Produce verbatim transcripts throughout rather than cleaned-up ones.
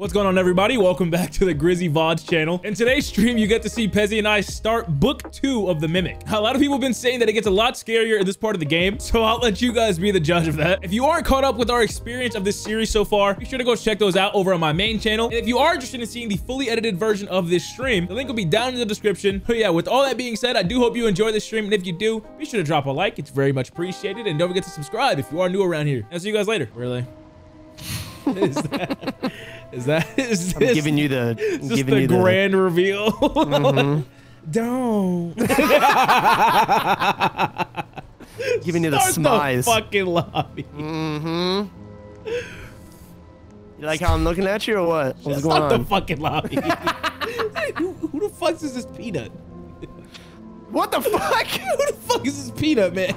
What's going on, everybody? Welcome back to the Grizzy V O Ds channel. In today's stream, you get to see Pezzy and I start book two of The Mimic. A lot of people have been saying that it gets a lot scarier in this part of the game, so I'll let you guys be the judge of that. If you aren't caught up with our experience of this series so far, be sure to go check those out over on my main channel. And if you are interested in seeing the fully edited version of this stream, the link will be down in the description. But yeah, with all that being said, I do hope you enjoy this stream. And if you do, be sure to drop a like. It's very much appreciated. And don't forget to subscribe if you are new around here. I'll see you guys later. Really? Is that... Is that is this, I'm giving you the I'm just giving the you grand the... reveal? Mm-hmm. Don't giving you the smize. The fucking lobby. Mm-hmm. You like how I'm looking at you or what? What's going on? The fucking lobby. who, who the fuck is this peanut? What the fuck? Who the fuck is this peanut, man?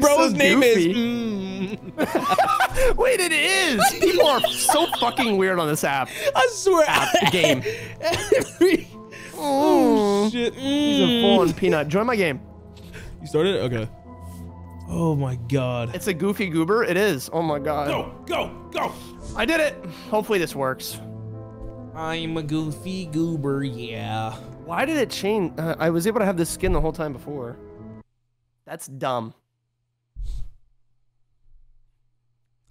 Bro's so name is. Mm. Wait, it is. People are so fucking weird on this app. I swear. App, the game. Every... Oh, oh shit! Mm. He's a full-on peanut. Join my game. You started? Okay. Oh my god. It's a goofy goober. It is. Oh my god. Go, go, go! I did it. Hopefully this works. I'm a goofy goober. Yeah. Why did it change? Uh, I was able to have this skin the whole time before. That's dumb.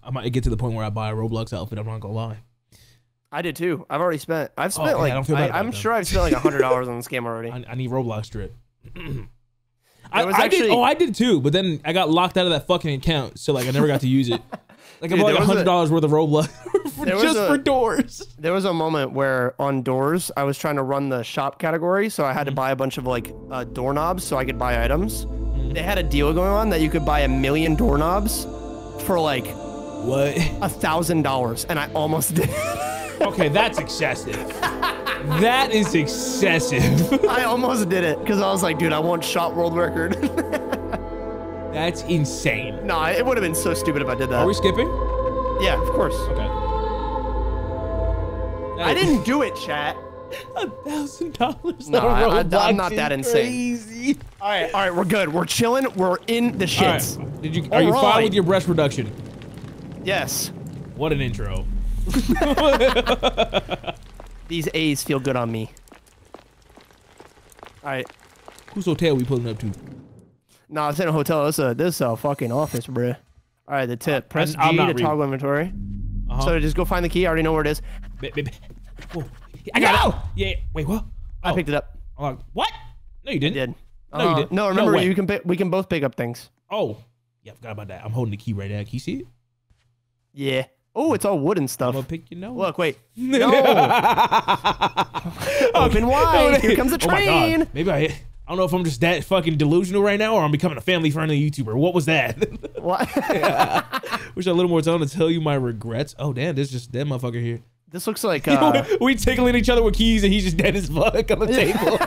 I might get to the point where I buy a Roblox outfit. I'm not gonna lie. I did too. I've already spent. I've spent oh, like. Yeah, I I, I'm them. sure I've spent like a hundred dollars on this game already. I, I need Roblox drip. I, I actually, did. Oh, I did too. But then I got locked out of that fucking account, so like I never got to use it. Like I bought like a hundred dollars worth of Roblox for, just a, for Doors. There was a moment where on Doors I was trying to run the shop category, so I had to buy a bunch of like uh, doorknobs so I could buy items. They had a deal going on that you could buy a million doorknobs for like. What? A thousand dollars, and I almost did. Okay, that's excessive. That is excessive. I almost did it because I was like, dude, I want shop world record. That's insane. No, it would have been so stupid if I did that. Are we skipping? Yeah, of course. Okay. That I didn't do it, chat. A thousand dollars. No, I, I, I'm not that insane. Crazy. All right, all right, we're good. We're chilling. We're in the shits. Right. Did you? Are you fine with your breast reduction? Yes. What an intro. These A's feel good on me. All right. Whose hotel we pulling up to? Nah, it's in a hotel. This is a, this is a fucking office, bruh. All right, the tip. Uh, Press G I'm not to reading. toggle inventory. Uh-huh. So just go find the key. I already know where it is. Be, be, be. I got no! it. Yeah. Wait, what? Oh. I picked it up. Uh, what? No, you didn't. I did. No, uh, you didn't. No, remember, no you can pick, we can both pick up things. Oh. Yeah, I forgot about that. I'm holding the key right now. Can you see it? Yeah. Oh, it's all wood and stuff. I'll pick your nose. Look, wait. No. Open wide. Here comes a train. Oh my God. Maybe I. I don't know if I'm just that fucking delusional right now, or I'm becoming a family-friendly YouTuber. What was that? What? Yeah. Wish I had a little more time to tell you my regrets. Oh damn, there's just that motherfucker here. This looks like uh... we tickling each other with keys, and he's just dead as fuck on the table.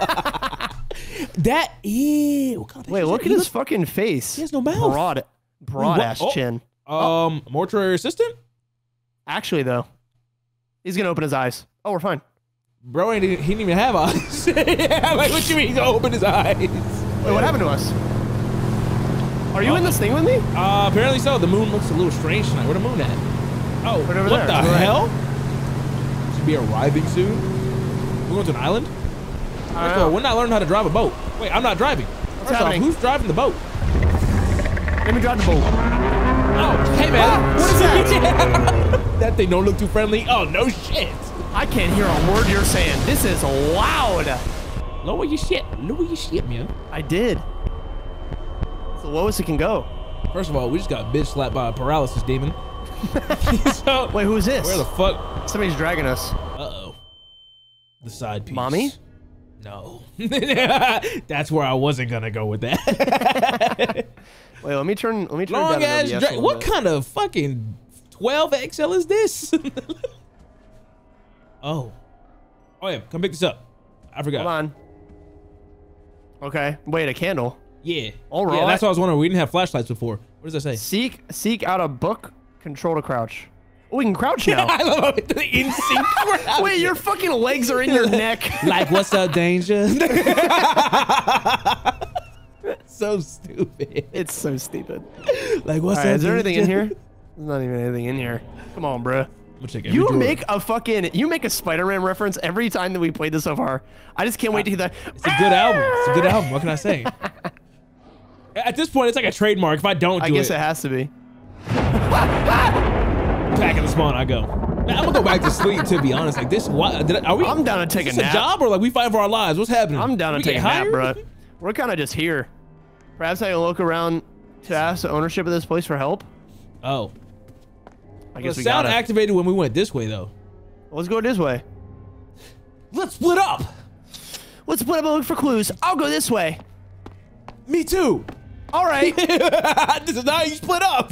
That ew. God, that wait, look at his look... fucking face. He has no mouth. Broad, broad ass oh. chin. Um, oh. Mortuary assistant? Actually, though, he's gonna open his eyes. Oh, we're fine. Bro, he didn't, he didn't even have eyes. Yeah, like, what you mean he's gonna open his eyes? Wait, what happened to us? Are you oh. in this thing with me? Uh, apparently so. The moon looks a little strange tonight. Where the moon at? Oh, right over what there. the right. hell? Should be arriving soon. We're going to an island? First of all, when I learned how to drive a boat. Wait, I'm not driving. What's First off, who's driving the boat? Let me drive the boat. Oh, hey man, ah, what is that? That thing don't look too friendly. Oh, no shit. I can't hear a word you're saying. This is loud. Lower your shit. Lower your shit, man. I did. It's the lowest it can go. First of all, we just got bitch slapped by a paralysis demon. So, wait, who's this? Where the fuck? Somebody's dragging us. Uh-oh. The side piece. Mommy? No. That's where I wasn't gonna go with that. Wait, let me turn. Let me turn. Long ass. What kind of fucking twelve X L is this? oh, oh yeah. Come pick this up. I forgot. Hold on. Okay. Wait, a candle. Yeah. All right. Yeah, that's what I was wondering. We didn't have flashlights before. What does that say? Seek, seek out a book. Control to crouch. Oh, we can crouch now. I love it. The in sync crouch. Wait, your fucking legs are in your neck. Like, what's up, danger? So stupid. It's so stupid. Like, what's up? Right, is there anything in here? There's not even anything in here. Come on, bro. We'll take you make a fucking you make a Spider-Man reference every time that we played this so far. I just can't wait to hear that. It's a good album. It's a good album. What can I say? At this point, it's like a trademark. If I don't, do I guess it, it has to be. Back in the spawn, I go. Now, I'm gonna go back to sleep. To be honest, like this. Why, did I, are we? I'm down to take is a nap. A job or like we fight for our lives? What's happening? I'm down to take a nap, bro. We're kind of just here. Perhaps I can look around to ask the ownership of this place for help. Oh. I guess the we sound gotta. activated when we went this way, though. Let's go this way. Let's split up. Let's split up and look for clues. I'll go this way. Me too. All right. This is how you split up.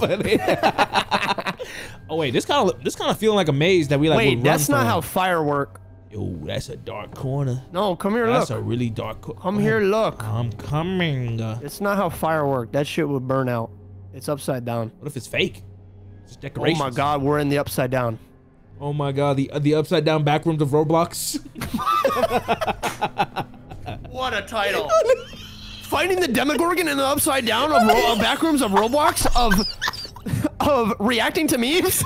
Oh wait, this kind of this kind of feeling like a maze that we like. Wait, that's not from. how fire work. Yo, that's a dark corner. No, come here. That's look. That's a really dark. Co come oh, here, look. I'm coming. It's not how fire work. That shit would burn out. It's upside down. What if it's fake? Oh my God, we're in the upside down. Oh my God, the the upside down back rooms of Roblox. What a title! Finding the Demogorgon in the upside down of uh, back rooms of Roblox of of reacting to memes.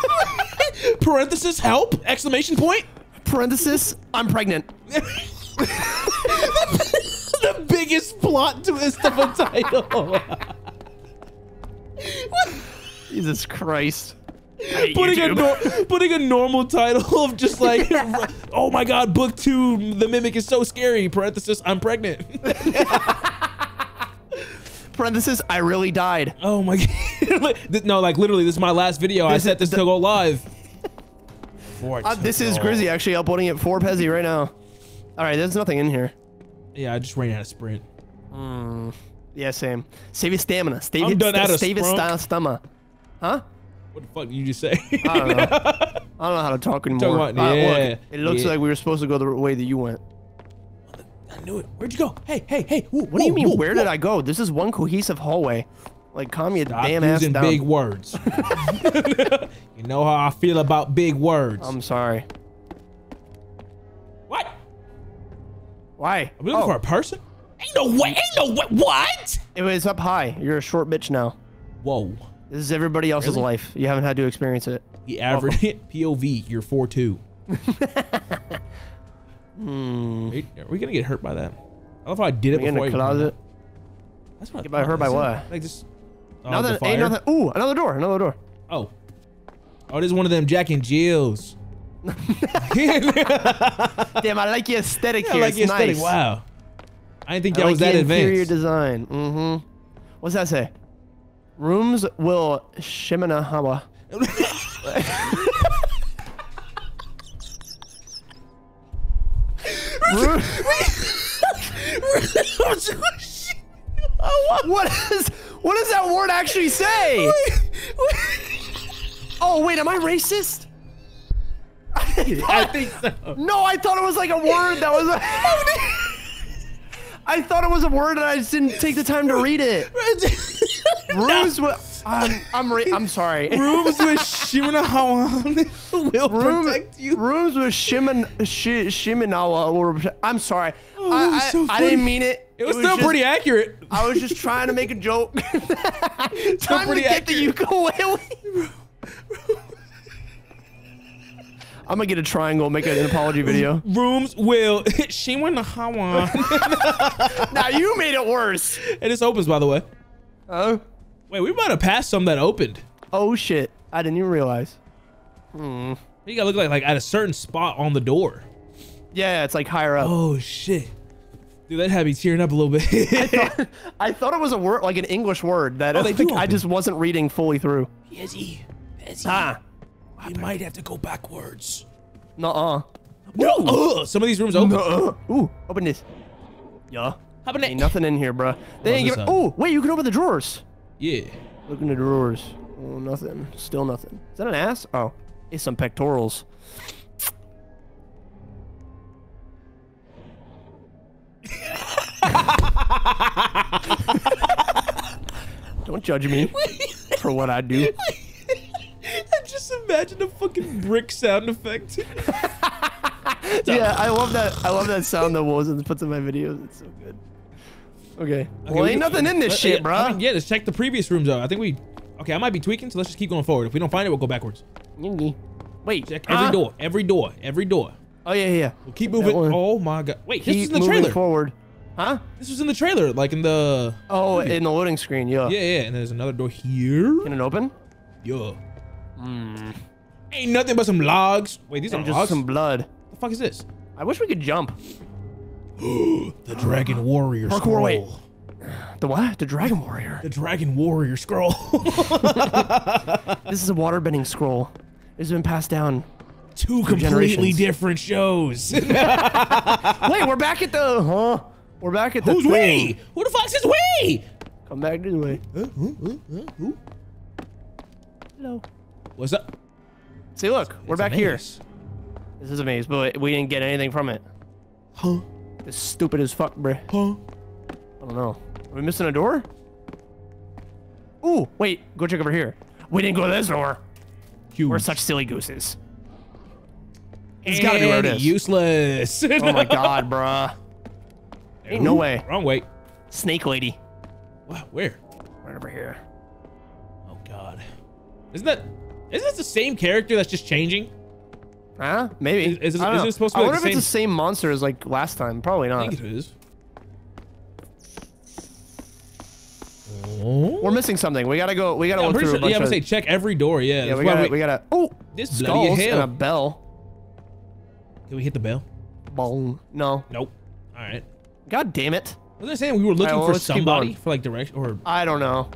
Parenthesis help! Exclamation point! Parenthesis I'm pregnant. The biggest plot twist of a title. What? Jesus Christ. Putting a, no putting a normal title of just like, yeah. Oh my God, book two, The Mimic is so scary, parenthesis, I'm pregnant. Parenthesis, I really died. Oh my God. No, like literally, this is my last video. This I set this to go live. Uh, this is Grizzy actually uploading it for Pezzy right now. All right, there's nothing in here. Yeah, I just ran out of sprint. Mm. Yeah, same. Save your stamina. Save I'm it, done st out of Save your stamina. Huh? What the fuck did you just say? I don't know. I don't know how to talk anymore. Talk about, yeah, uh, look, it looks yeah. like we were supposed to go the way that you went. I knew it. Where'd you go? Hey, hey, hey. Whoa, what do you mean, whoa, where whoa. did I go? This is one cohesive hallway. Like, calm your Stop damn ass down. Stop using big words. You know how I feel about big words. I'm sorry. What? Why? Are we looking oh. for a person? Ain't no way. Ain't no way. What? It was up high. You're a short bitch now. Whoa. This is everybody else's really? life. You haven't had to experience it. The average P O V, you're four two. Hmm. Are, you, are we gonna get hurt by that? I don't know if I did it before. In the closet. That's what. Get by hurt by what? Like just. Oh, another, ain't nothing. Ooh, another door. Another door. Oh. Oh, this is one of them Jack and Jills. Damn, I like your aesthetic yeah, here. I like it's your nice. aesthetic. Wow. I didn't think that I like was that advanced. Interior design. Mm-hmm. What's that say? Rooms will Shimenawa. What is what does that word actually say? Wait, wait. Oh wait, am I racist? I, thought, I think so. No, I thought it was like a word that was a, I thought it was a word and I just didn't take the time to read it. Rooms no. with I'm I'm, re I'm sorry. Rooms with Shimenawa will Room, protect you. Rooms with Shimen Sh Shimenawa will protect. I'm sorry. Oh, I, I, so I didn't mean it. It was, it was still just, pretty accurate. I was just trying to make a joke. Time pretty to get the ukulele. I'm gonna get a triangle, make an apology video. Rooms will Shimenawa. Now you made it worse. And this opens, by the way. Oh. Wait, we might have passed some that opened. Oh shit! I didn't even realize. Hmm. You gotta look like like at a certain spot on the door. Yeah, it's like higher up. Oh shit, dude, that had me tearing up a little bit. I, thought, I thought it was a word like an English word that oh, I, think I just wasn't reading fully through. Pezzy, Pezzy. Ah, we might have to go backwards. Nuh-uh. No. Some of these rooms open. Nuh-uh. Ooh, open this. Yeah. Ain't nothing in here, bro. They ain't giving. Oh, wait, you can open the drawers. Yeah. Look in the drawers. Oh, nothing. Still nothing. Is that an ass? Oh, it's some pectorals. Don't judge me for what I do. I just imagine a fucking brick sound effect. Yeah, I love that. I love that sound that Wilson puts in my videos. It's so good. Okay. Well, okay, ain't we, nothing in this uh, shit, yeah, bro. I mean, yeah, let's check the previous rooms out. I think we... Okay, I might be tweaking, so let's just keep going forward. If we don't find it, we'll go backwards. Mm-hmm. Wait. Check every uh, door. Every door. Every door. Oh yeah, yeah. We'll keep moving. Oh my god. Wait, this is in the trailer. Forward. Huh? This was in the trailer, like in the. Oh, in the loading screen, yeah. Yeah, yeah. And there's another door here. Can it open? Yeah. Mm. Ain't nothing but some logs. Wait, these and are just logs? Some blood. What the fuck is this? I wish we could jump. The Dragon Warrior Parkour, Scroll. Wait. The what? The Dragon Warrior. The Dragon Warrior Scroll. This is a waterbending scroll. It's been passed down. Two completely different shows. Wait, we're back at the. Huh? We're back at the. Who's thing. We? Who the fuck's is we? Come back this way. Uh, uh, uh, uh, uh. Hello. What's up? See, look, it's, we're it's back here. This is a maze, but we didn't get anything from it. Huh? It's stupid as fuck, bruh. Huh? I don't know. Are we missing a door? Ooh, wait. Go check over here. We didn't go to this door. Huge. We're such silly gooses. It's gotta be where it is. Useless. Oh my god, bruh. Ain't no way. Wrong way. Snake lady. Wow, where? Right over here. Oh god. Isn't that? Isn't that the same character that's just changing? Huh? Maybe. Is, is, I is it supposed to be? I like wonder the if same... it's the same monster as like last time. Probably not. I think it is. Oh. We're missing something. We gotta go. We gotta yeah, look through. Sure, a bunch yeah, I'm of... gonna say check every door. Yeah. Yeah. We gotta, we... we gotta. Oh, this skulls and a bell. Did we hit the bell? Boom. No. Nope. All right. God damn it. Wasn't I saying we were looking right, well, for somebody for like direction or I don't know.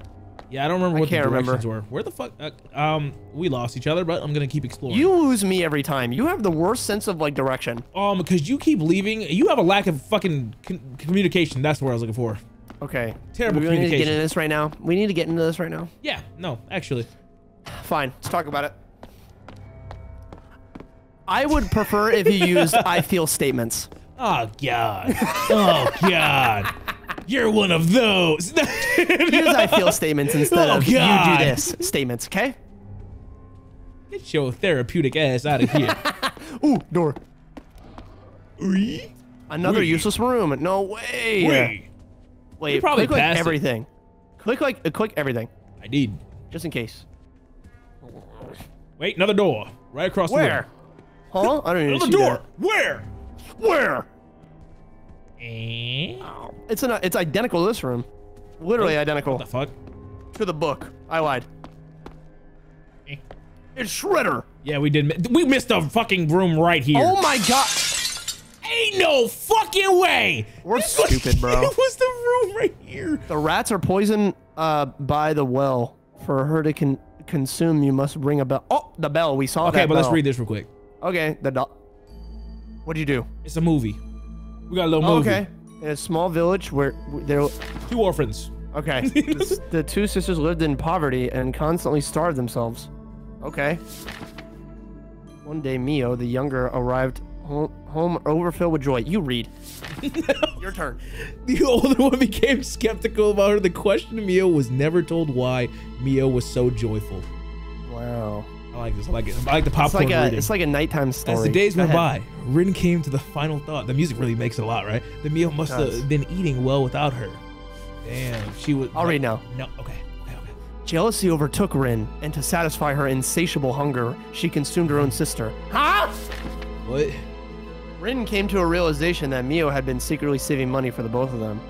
Yeah, I don't remember I what the directions remember. were. Where the fuck uh, um we lost each other, but I'm gonna keep exploring. You lose me every time. You have the worst sense of like direction. Um, because you keep leaving. You have a lack of fucking con communication. That's what I was looking for. Okay. Terrible we communication. We need to get into this right now. We need to get into this right now. Yeah, no, actually. Fine, let's talk about it. I would prefer if you used I feel statements. Oh god. Oh god. You're one of those. Use I feel statements instead oh, of god. You do this statements, okay? Get your therapeutic ass out of here. Ooh, door. Wee? Another Wee. useless room. No way. Wee. Wait, probably click like everything. It. Click like uh, click everything. I need. Just in case. Wait, another door. Right across the Where? Huh? I don't even see door. That. Where? Where? Eh? Oh, it's an, it's identical to this room. Literally what, identical. What the fuck? To the book. I lied. Eh. It's Shredder. Yeah, we did. We missed a fucking room right here. Oh my god. Ain't no fucking way. We're this stupid, was, bro. It was the room right here. The rats are poisoned uh, by the well. For her to con consume, you must ring a bell. Oh, the bell. We saw okay, that Okay, but bell. Let's read this real quick. Okay, the doll. What'd you do? It's a movie. We got a little oh, movie. Okay. In a small village where there two orphans. Okay. the, the two sisters lived in poverty and constantly starved themselves. Okay. One day, Mio, the younger, arrived home, home overfilled with joy. You read. Your turn. The older one became skeptical about her. The question to Mio was never told why Mio was so joyful. Wow. I like this. I like it. I like the popcorn. It's like a, it's like a nighttime story. As the days went by, Rin came to the final thought. The music really makes it a lot, right? The meal must have been eating well without her. Damn, she was. I'll read now. No, okay. okay, okay. Jealousy overtook Rin, and to satisfy her insatiable hunger, she consumed her own sister. Huh? What? Rin came to a realization that Mio had been secretly saving money for the both of them.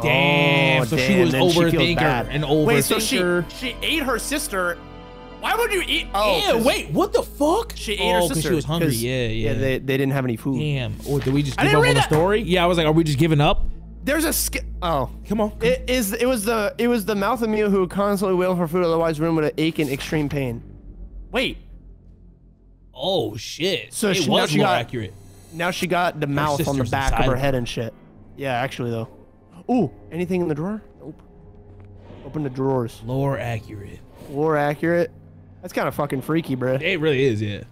Damn. Oh, so damn. She was overthinker and overthinker. Wait, so she she ate her sister. Why would you eat? Oh, ew, wait, what the fuck? She ate oh, her sister. because she was hungry. Yeah, yeah. Yeah, they, they didn't have any food. Damn. Or did we just give up on the story? Yeah, I was like, are we just giving up? There's a skip. Oh, come on. Come it is. It was the. It was the mouth of Mio who constantly wailed for food. Otherwise, Rin would ache in extreme pain. Wait. Oh shit. So it she, was she more got, accurate. Now she got the her mouth on the back of her head and shit. Yeah, actually though. Ooh, anything in the drawer? Nope. Open the drawers. Lore accurate. Lore accurate. That's kind of fucking freaky, bro. It really is, yeah.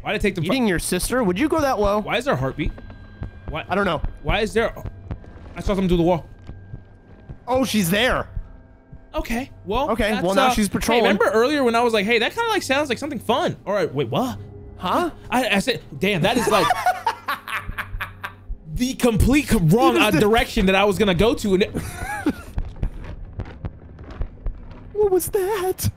Why did I take the eating your sister? Would you go that low? Why is there a heartbeat? Why? I don't know. Why is there? I saw something through the wall. Oh, she's there. Okay. Well. Okay. Well, now uh, she's patrolling. Hey, remember earlier when I was like, "Hey, that kind of like sounds like something fun." All right. Wait, what? Huh? I, I said, "Damn, that is like." The complete wrong uh, direction that I was gonna go to, and it what was that?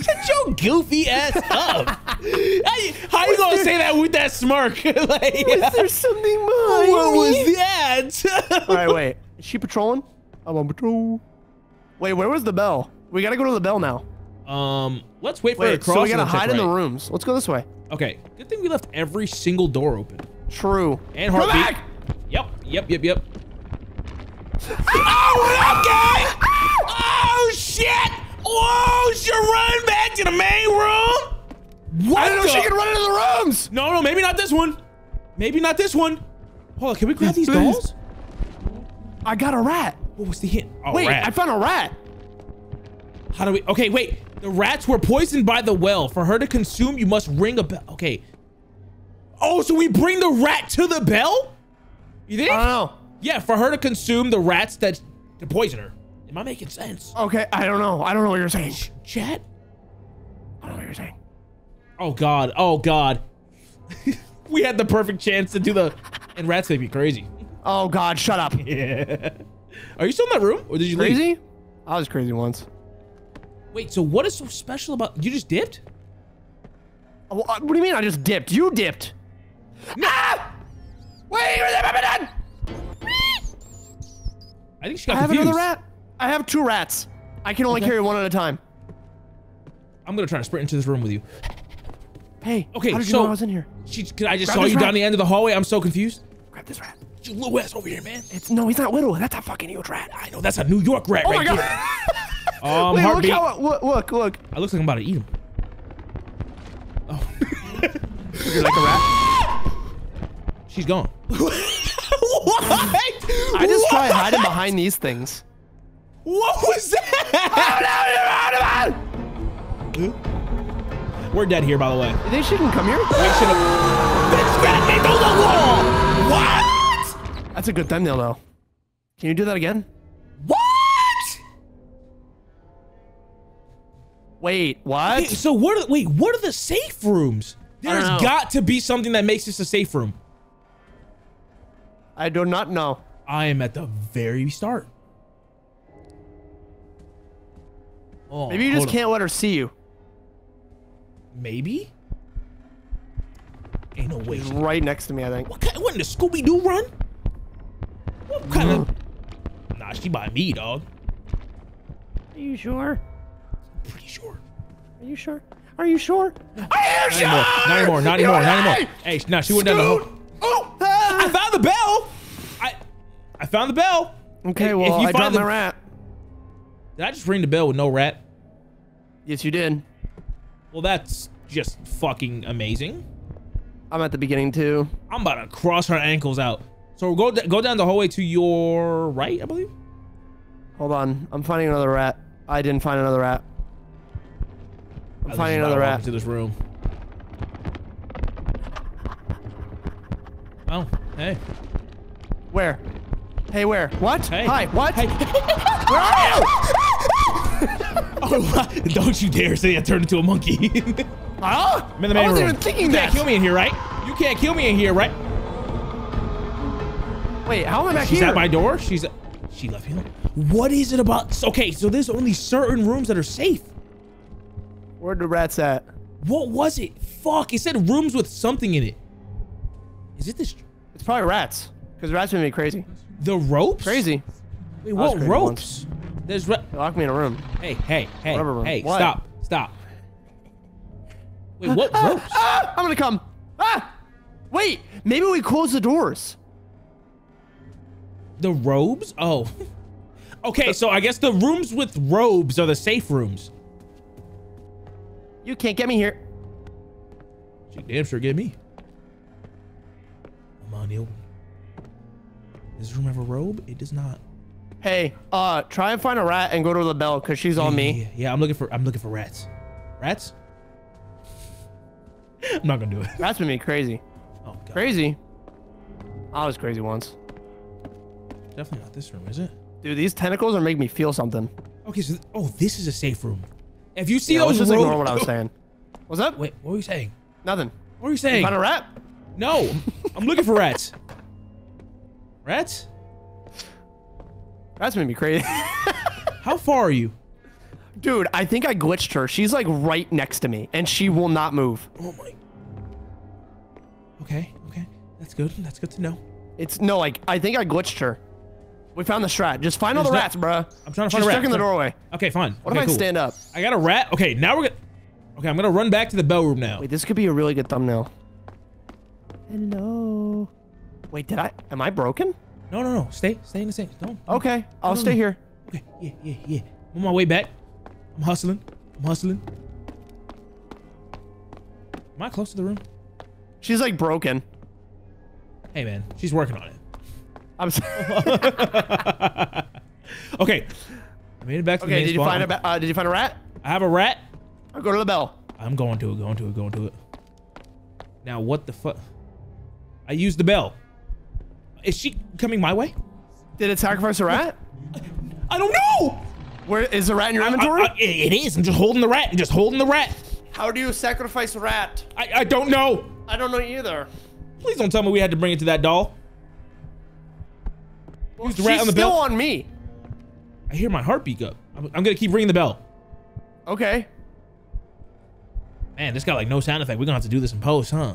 Shut your goofy ass up. I, how was you gonna there, say that with that smirk? Like, was there something behind What me? was that? All right, wait. Is she patrolling? I'm on patrol. Wait, where was the bell? We gotta go to the bell now. Um, let's wait for wait, a cross. So we gotta hide right. in the rooms. Let's go this way. Okay. Good thing we left every single door open. True. And heartbeat. Yep. Yep. Yep. Yep. Oh, okay. Oh shit! Whoa! She run back to the main room. What? I didn't know she could run into the rooms. No, no, maybe not this one. Maybe not this one. Hold on, can we grab these dolls? I got a rat. What was the hint? Oh, wait, rat. I found a rat. How do we? Okay, wait. The rats were poisoned by the well. For her to consume, you must ring a bell. Okay. Oh, so we bring the rat to the bell? You think? I don't know. Yeah, for her to consume the rats that to poison her. Am I making sense? Okay, I don't know. I don't know what you're saying. Chat? I don't know what you're saying. Oh, God. Oh, God. We had the perfect chance to do the... And rats, they'd be crazy. Oh, God. Shut up. Yeah. Are you still in that room? Or did you crazy? leave? Crazy? I was crazy once. Wait, so what is so special about... You just dipped? Oh, what do you mean I just dipped? You dipped. No! Ah! Wait, I think she got I confused. have another rat. I have two rats. I can only okay. carry one at a time. I'm gonna try to sprint into this room with you. Hey, okay, how did you so know I was in here? She, I just Grab saw you rat. down the end of the hallway. I'm so confused. Grab this rat. You little ass over here, man. It's no, he's not little. That's a fucking huge rat. I know. That's a New York rat. Oh right my god. um, Wait, look, how, look, look, look. I looks like I'm about to eat him. Oh. You're like a rat. She's gone. What? I just what? try hiding behind these things. What was that? Oh, no, you're out of it. We're dead here, by the way. They shouldn't come here. They should have. This rat hit on the wall. What? That's a good thumbnail, though. Can you do that again? What? Wait, what? Wait, so what? Are, wait, what are the safe rooms? There's got to be something that makes this a safe room. I do not know. I am at the very start. Oh, maybe you just can't on. let her see you. Maybe? Ain't no way. She's right next to me, I think. What kind? What in the Scooby-Doo run? What kind mm. of... Nah, she by me, dog. Are you sure? I'm pretty sure. Are you sure? Are you sure? Are you not sure? Anymore. Not anymore. Not anymore. Not anymore. Hey, nah, she went down the hole. Oh! Ah. I found the bell! I I found the bell. Okay, if, well, if you I found the rat. Did I just ring the bell with no rat? Yes, you did. Well, that's just fucking amazing. I'm at the beginning, too. I'm about to cross her ankles out. So we'll go, go down the hallway to your right, I believe. Hold on. I'm finding another rat. I didn't find another rat. I'm finding another rat. Into this room. Oh, hey. Where? Hey, where? What? Hey. Hi, what? Hey. Where are you? Oh, don't you dare say I turned into a monkey. Huh? I'm in the main I wasn't room. even thinking you that. You can't kill me in here, right? You can't kill me in here, right? Wait, how am I back She's here? She's at my door? She's... At, she left him. What is it about... Okay, so there's only certain rooms that are safe. Where'd the rats at? What was it? Fuck, it said rooms with something in it. Is it this... It's probably rats. Because rats would be crazy. The ropes? Crazy. Wait, what crazy ropes? Once. There's re they locked me in a room. Hey, hey, hey, room. hey, what? stop, stop. Wait, what ah, ropes? Ah, I'm gonna come. Ah! Wait, maybe we close the doors. The robes? Oh. Okay, so I guess the rooms with robes are the safe rooms. You can't get me here. She damn sure get me. Come on, Neil. Does this room have a robe? It does not. Hey, uh, try and find a rat and go to the bell because she's on yeah, me. Yeah, yeah, I'm looking for I'm looking for rats. Rats? I'm not gonna do it. Rats would be crazy. Oh, God. Crazy. I was crazy once. Definitely not this room, is it? Dude, these tentacles are making me feel something. Okay, so th oh, this is a safe room. If you see yeah, those, let's just ignore what I was saying. What's up? Wait, what were you saying? Nothing. What were you saying? You found a rat? No, I'm looking for rats. Rats? That's gonna be crazy. How far are you? Dude, I think I glitched her. She's like right next to me and she will not move. Oh my. Okay, okay. That's good. That's good to know. It's no, like, I think I glitched her. We found the strat. Just find all the rats, bro. I'm trying to find a rat. She's stuck in the doorway. Okay, fine. What if I stand up? I got a rat. Okay, now we're gonna... Okay, I'm gonna run back to the bell room now. Wait, this could be a really good thumbnail. Hello. Wait, did I... Am I broken? No, no, no. Stay. Stay in the same. Don't. Okay, I'll stay here. Okay, yeah, yeah, yeah. I'm on my way back. I'm hustling. I'm hustling. Am I close to the room? She's like broken. Hey, man. She's working on it. I'm sorry. Okay. I made it back to okay, the main did you spot. Find a uh, did you find a rat? I have a rat. I'll go to the bell. I'm going to it, going to it, going to it. Now, what the fuck? I used the bell. Is she coming my way? Did it sacrifice a rat? I don't know! Where is the rat in your inventory? I, I, I, it is. I'm just holding the rat. I'm just holding the rat. How do you sacrifice a rat? I, I don't know. I don't know either. Please don't tell me we had to bring it to that doll. Well, she's rat on the still bell. On me. I hear my heartbeat go. I'm, I'm going to keep ringing the bell. Okay. Man, this got like no sound effect. We're going to have to do this in post, huh?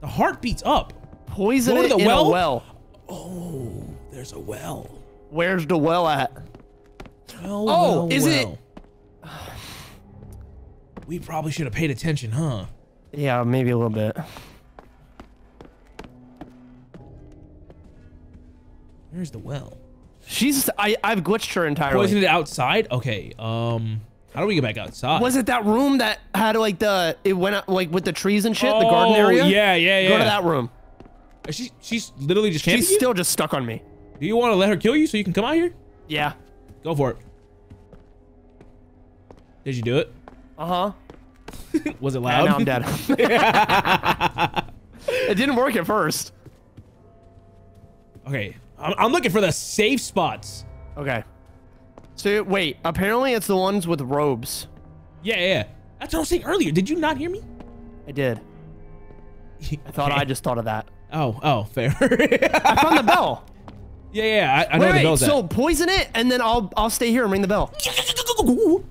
The heartbeat's up. Poison Go to the it well? In a well. Oh, there's a well. Where's the well at? Well, oh, well, is well. It? We probably should have paid attention, huh? Yeah, maybe a little bit. Where's the well? She's I I've glitched her entirely. Wasn't it outside? Okay. Um, how do we get back outside? Was it that room that had like the it went out like with the trees and shit, oh, the garden area? Yeah, yeah, yeah. Go to that room. She she's literally just camping. She's still just stuck on me. Do you want to let her kill you so you can come out here? Yeah. Go for it. Did you do it? Uh-huh. Was it loud? Yeah, now I'm dead. It didn't work at first. Okay. I'm, I'm looking for the safe spots. Okay. So, wait. Apparently, it's the ones with robes. Yeah, yeah. That's what I was saying earlier. Did you not hear me? I did. I thought I just thought of that. Oh, oh, fair. I found the bell. Yeah, yeah, I, I know wait, where the bell's wait, so at. Poison it, and then I'll I'll stay here and ring the bell.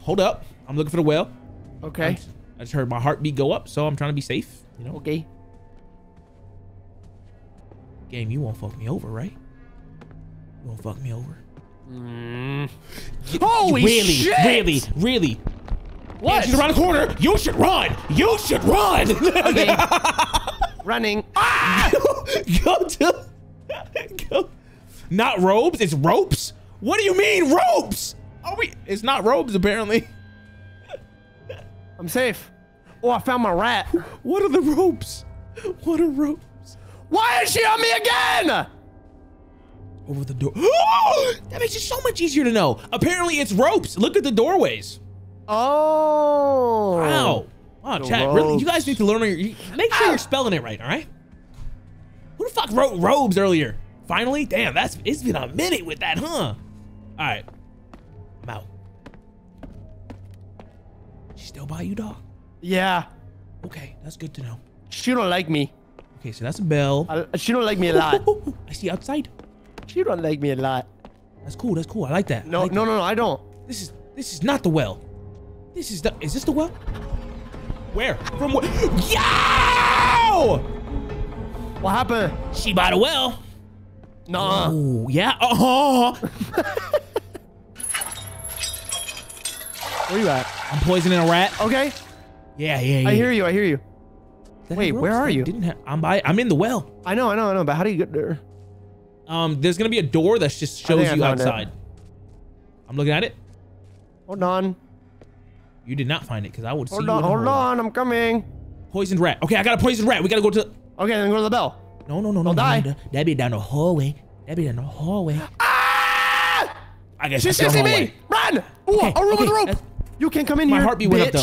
Hold up, I'm looking for the well. Okay. I just, I just heard my heartbeat go up, so I'm trying to be safe. You know. Okay. Game, you won't fuck me over, right? You won't fuck me over. Mm. Holy really, shit! Really, really, really. What? Hey, she's around the corner. You should run. You should run. Okay. Running. Ah! Go to. Go. Not robes, it's ropes? What do you mean ropes? Oh wait, it's not robes apparently. I'm safe. Oh, I found my rat. What are the ropes? What are ropes? Why is she on me again? Over the door. Oh, that makes it so much easier to know. Apparently it's ropes. Look at the doorways. Oh. Wow. Wow, the chat, really, you guys need to learn. Make sure ah. you're spelling it right, all right? Who the fuck wrote robes earlier? Finally? Damn, that's it's been a minute with that, huh? Alright. I'm out. She still by you, dog? Yeah. Okay, that's good to know. She don't like me. Okay, so that's a bell. I, she don't like me a lot. I see outside. She don't like me a lot. That's cool, that's cool. I like that. No, like no, that. no, no, I don't. This is this is not the well. This is the is this the well? Where? From where? Yo! What happened? She by the well. Nah. Ooh, yeah. Oh. Where you at? I'm poisoning a rat. Okay. Yeah, yeah, yeah. I hear you. I hear you. That Wait, where are you? Didn't have, I'm by. I'm in the well. I know, I know, I know. But how do you get there? Um, there's gonna be a door that just shows you outside. It. I'm looking at it. Hold on. You did not find it, because I would hold see. On, you hold on, hold on. I'm coming. Poisoned rat. Okay, I got a poisoned rat. We gotta go to. Okay, then go to the bell. No, no, no, no, no, die. no, no. That'd be down the hallway. That'd be down the hallway. Ah! I guess she's chasing me. Run! Ooh, okay, I'll roll okay. the rope. That's... You can't come in My here. My heartbeat went up though.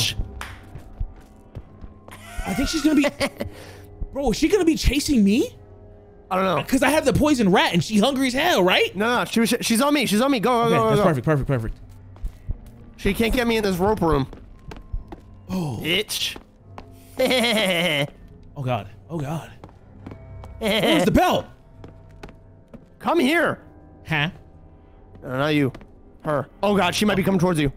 I think she's gonna be. Bro, is she gonna be chasing me? I don't know. Because I have the poison rat and she's hungry as hell, right? No, no, she was, she's on me. She's on me. Go, go, okay, go, go. That's go. perfect, perfect, perfect. She can't get me in this rope room. Oh, bitch. Oh god. Oh god. Where's the bell? Come here. Huh? Uh, not you. Her. Oh god, she might be coming towards you.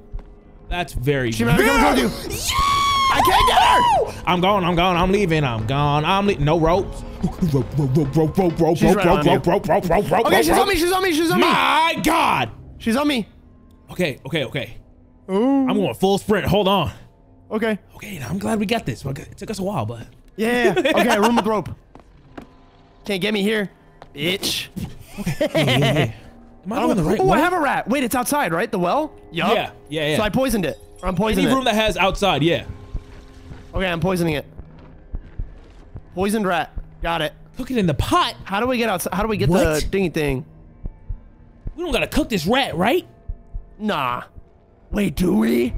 That's very good. Shimenawa, yeah! Come, come, come, yeah! I can't get her! I'm gone, I'm gone, I'm leaving, I'm gone, I'm leaving. No ropes. Rope, rope, rope, rope, rope, rope, she's rope, rope, rope, rope, rope, rope, rope, rope. Okay, she's on me, she's on me, she's on me. My God. She's on me. Okay, okay, okay. Ooh. I'm going full sprint, hold on. Okay. Okay, now I'm glad we got this. It took us a while, but. Yeah, okay, room with rope. Can't get me here, bitch. Okay. Yeah, yeah, yeah. Am I going the right way? Oh, I have a rat. Wait, it's outside, right? The well? Yup. Yeah, yeah, yeah. So I poisoned it. Or I'm poisoning it. Any room that has outside, yeah. Okay, I'm poisoning it. Poisoned rat. Got it. Cook it in the pot? How do we get outside? How do we get what? the dingy thing? We don't gotta cook this rat, right? Nah. Wait, do we?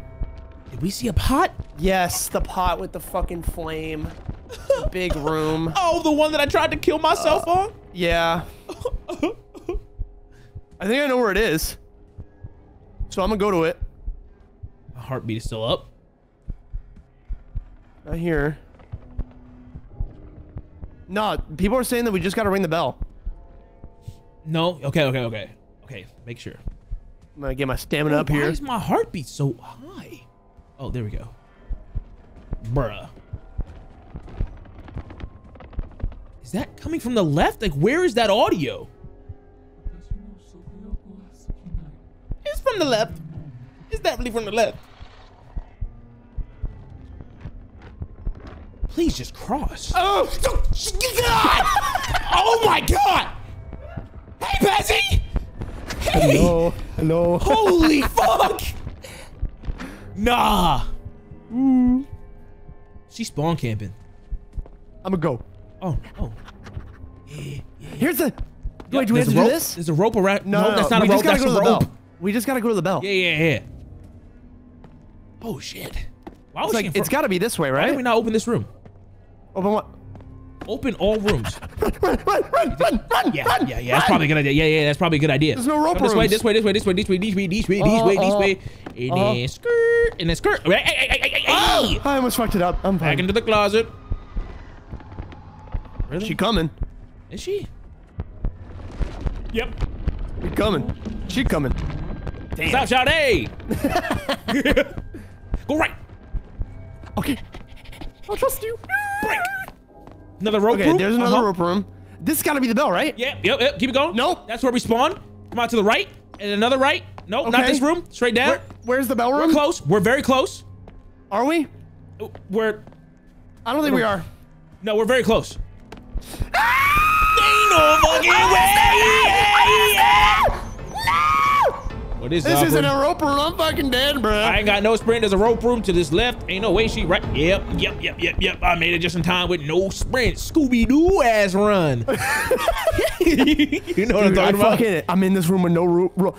Did we see a pot? Yes, the pot with the fucking flame. The big room. Oh, the one that I tried to kill myself uh, on? Yeah. I think I know where it is. So I'm gonna go to it. My heartbeat is still up. Not here. No, people are saying that we just gotta ring the bell. No, okay, okay, okay. Okay, make sure. I'm gonna get my stamina oh, up why here. Why is my heartbeat so high? Oh, there we go. Bruh. Is that coming from the left? Like, where is that audio? It's from the left. It's definitely from the left. Please just cross. Oh, God! Oh my God! Hey, Pezzy! Hey! Hello, hello. Holy fuck! Nah. Mm. She's spawn camping. I'ma go. Oh, oh. Yeah, yeah. Here's the. Wait, yep, do we have to do rope? this? There's a rope around. No, no, no, that's not we a rope. That's a rope. Bell. We just gotta go to the bell. Yeah, yeah, yeah. Oh shit! Why was it's like, it's gotta be this way, right? Why did we not open this room? Open what? Open all rooms. Run, run, run, run, run, yeah, run, yeah, yeah. That's run. probably a good idea. Yeah, yeah, that's probably a good idea. There's no rope. This way, this way, this way, this way, this way, this way, this way, this way, this way. And then skirt, and then skirt. Hey, hey, hey, hey, hey, oh! I almost fucked it up. I'm fine. Back into the closet. Really? She coming? Is she? Yep. She coming. She coming. Damn. Stop shouting! Go right. Okay. I'll trust you. Break. Another rope okay, room. Okay, there's another uh -huh. rope room. This gotta be the bell, right? Yep, yep, yep. Keep it going. Nope. That's where we spawn. Come out to the right. And another right. Nope, okay. Not this room. Straight down. Where, where's the bell room? We're close. We're very close. Are we? We're... I don't think we are. No, we're very close. Ah! Ain't no fucking way! What is this? This isn't a rope room. I'm fucking dead, bro. I ain't got no sprint. There's a rope room to this left. Ain't no way she right. Yep, yep, yep, yep, yep. I made it just in time with no sprint. Scooby-Doo ass run. You know what Dude, I'm talking I about? Fucking, I'm in this room with no rope.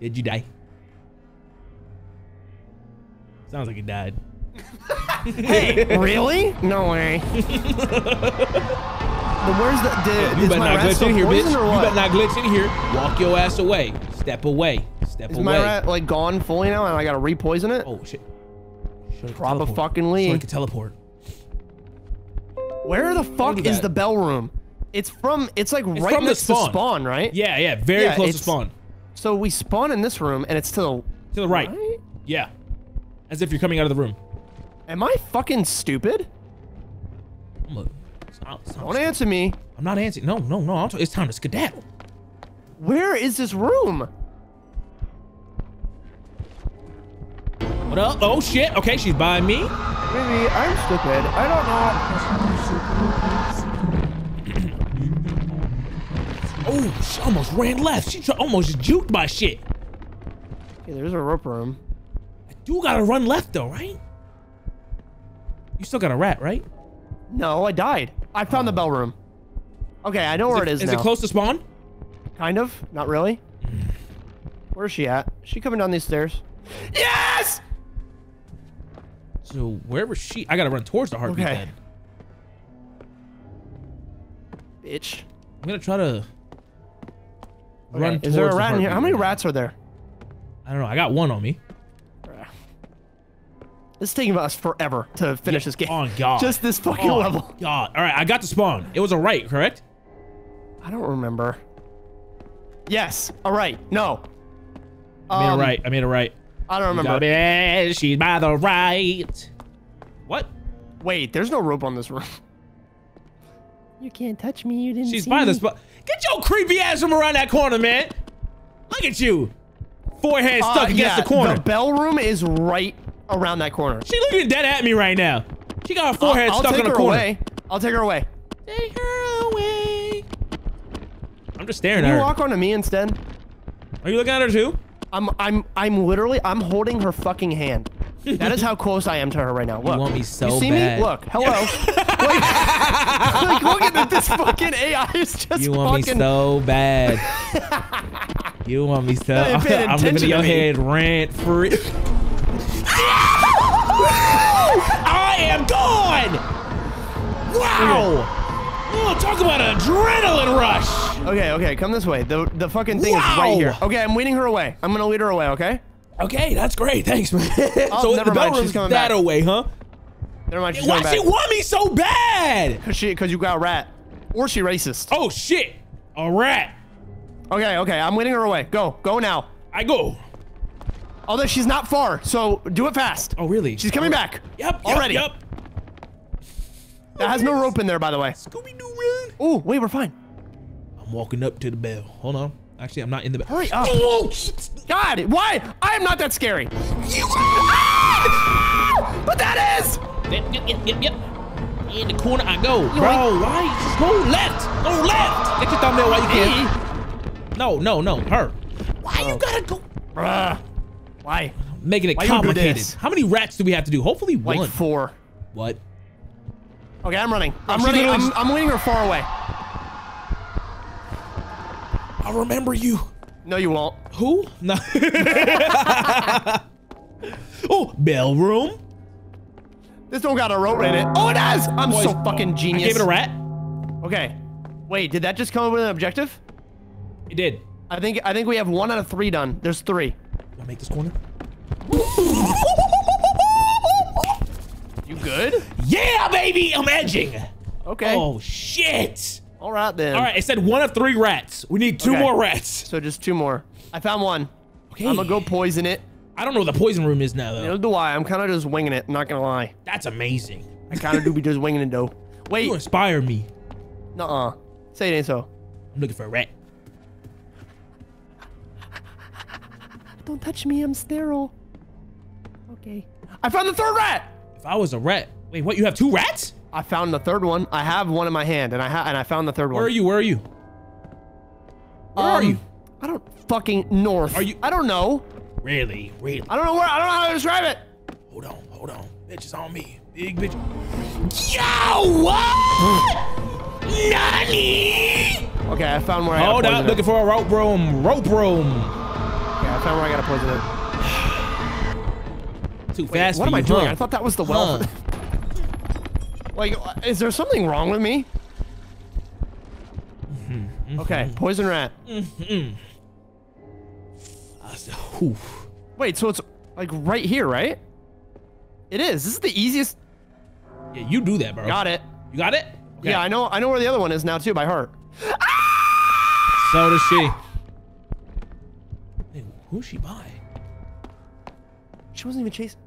Did you die? Sounds like you died. Hey, really? No way. But where's the, the, you better not glitch in here, bitch. You better not glitch in here. Walk your ass away. Step away. Step away. Is my rat like gone fully now, and I gotta re-poison it? Oh shit! Drop a fucking lead. So I can teleport. Where the fuck is the bell room? It's from. It's like right next to spawn, right? Yeah, yeah, very close to spawn. So we spawn in this room, and it's to the to the right. Yeah, as if you're coming out of the room. Am I fucking stupid? I'm a Don't stupid. answer me. I'm not answering. No, no, no. It's time to skedaddle. Where is this room? What up? Oh, shit. Okay, she's by me. Maybe I'm stupid. I don't know. Oh, she almost ran left. She almost just juked my shit. Hey, there's a rope room. I do gotta run left, though, right? You still got a rat, right? No, I died. I found the bell room. Okay, I know where it is now. Is it close to spawn? Kind of. Not really. Where is she at? Is she coming down these stairs? Yes! So where was she? I gotta run towards the heartbeat then. Bitch. I'm gonna try to run towards the heartbeat. Is there a rat in here? How many rats are there? I don't know. I got one on me. It's taking us forever to finish yeah, this game. Oh, God. Just this fucking oh, level. God. All right, I got the spawn. It was a right, correct? I don't remember. Yes. All right. No. I made um, it right. I made it right. I don't remember. It. She's by the right. What? Wait, there's no rope on this room. You can't touch me. You didn't She's see by the spot. Get your creepy ass from around that corner, man. Look at you. Forehead stuck uh, against yeah, the corner. The bell room is right around that corner. She looking dead at me right now. She got her forehead I'll, I'll stuck in the corner. Away. I'll take her away. Take her away. I'm just staring Can at her. You walk onto me instead? Are you looking at her too? I'm I'm I'm literally I'm holding her fucking hand. That is how close I am to her right now. Look. You want me so bad. You see bad. me? Look. Hello. like, like, look at this fucking A I is just You want fucking... me so bad. You want me so I'm giving your me. head rent free. I am gone. Wow. Oh, talk about an adrenaline rush. Okay, okay, come this way. The the fucking thing wow. is right here. Okay, I'm leading her away. I'm gonna lead her away, okay? Okay, that's great. Thanks, man. Oh, so never the mind. She's coming that back. away, huh? Never mind. She's Why she back. want me so bad? Cause she, cause you got a rat, or she racist. Oh shit, a rat. Okay, okay, I'm leading her away. Go, go now. I go. Although she's not far, so do it fast. Oh really? She's coming right. back. Yep. Already. Yep. yep. That has no rope in there, by the way. Scooby-Doo, run. Ooh, wait, we're fine. I'm walking up to the bell. Hold on. Actually, I'm not in the bell. Hurry up. Oh, God, why? I am not that scary. You ah! But that is. Yep, yep, yep, yep, yep. In the corner I go. Bro, right. why? Just go left. Go left. Get your thumbnail while you can. No, no, no. Her. Why oh. you gotta go? Bruh. Why? Making it why complicated. How many rats do we have to do? Hopefully one. Like four. What? Okay, I'm running. I'm running. I'm, I'm leading her far away. I'll remember you. No, you won't. Who? No. Oh, bell room. This don't got a rope in it. Oh, it does. I'm Boys, so fucking genius. I gave it a rat. Okay. Wait, did that just come up with an objective? It did. I think I think we have one out of three done. There's three. I'll make this corner. You good? Yeah, baby! I'm edging! Okay. Oh, shit! All right, then. All right, it said one of three rats. We need two okay. more rats. So just two more. I found one. Okay. I'm gonna go poison it. I don't know where the poison room is now, though. Neither do I. I'm kind of just winging it. I'm not gonna lie. That's amazing. I kind of do be just winging it, though. Wait. You inspire me. Nuh-uh. Say it ain't so. I'm looking for a rat. Don't touch me. I'm sterile. Okay. I found the third rat! If I was a rat. Wait, what? You have two rats? I found the third one. I have one in my hand, and I ha and I found the third one. Where are you? Where are you? Where um, are you? I don't fucking north. Are you? I don't know. Really? Really? I don't know where. I don't know how to describe it. Hold on. Hold on. Bitch is on me. Big bitch. Yo! What? Nani? Okay, I found where I. Hold up. Looking for a rope room. Rope room. Yeah, I found where I gotta poison it. Too fast. Wait, what am I doing? Huh? I thought that was the well. Huh. Like, is there something wrong with me? Mm-hmm, mm-hmm. Okay, poison rat. Mm-hmm. uh, Wait, so it's like right here, right? It is. This is the easiest. Yeah, you do that, bro. Got it. You got it? Okay. Yeah, I know. I know where the other one is now too, by heart. So does she. Hey, who's she by? She wasn't even chasing.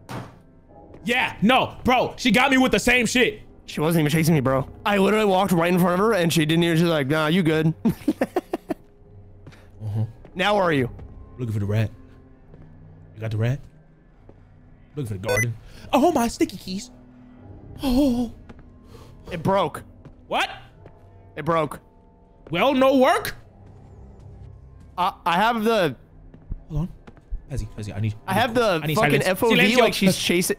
Yeah, no, bro. She got me with the same shit. She wasn't even chasing me, bro. I literally walked right in front of her, and she didn't even. She's like, "Nah, you good." uh-huh. Now, where are you? Looking for the rat. You got the rat. Looking for the garden. Oh my sticky keys. Oh. It broke. What? It broke. Well, no work. I I have the. Hold on. Pezzy, Pezzy, I need. I, I have the I fucking silence. F O V. Silence, like she's chasing.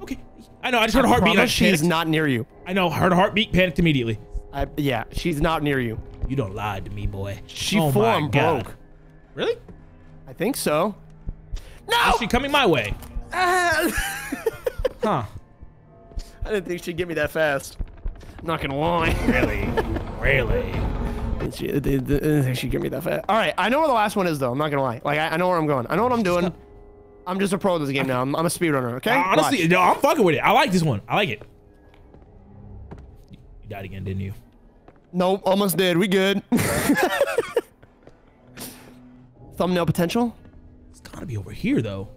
Okay, I know. I just heard I a heartbeat. I she's not near you. I know. Heard a heartbeat. Panicked immediately. I, yeah, she's not near you. You don't lie to me, boy. She oh form broke. Really? I think so. No. Is she coming my way? Uh, huh? I didn't think she'd get me that fast. I'm not gonna lie. Really? Really? She didn't she give me that fat. All right, I know where the last one is though. I'm not gonna lie. Like I, I know where I'm going. I know what I'm doing. I'm just a pro at this game now. I'm, I'm a speedrunner. Okay. Uh, honestly, no, I'm fucking with it. I like this one. I like it. You died again, didn't you? Nope, almost did. We good. Thumbnail potential. gotta be over here though.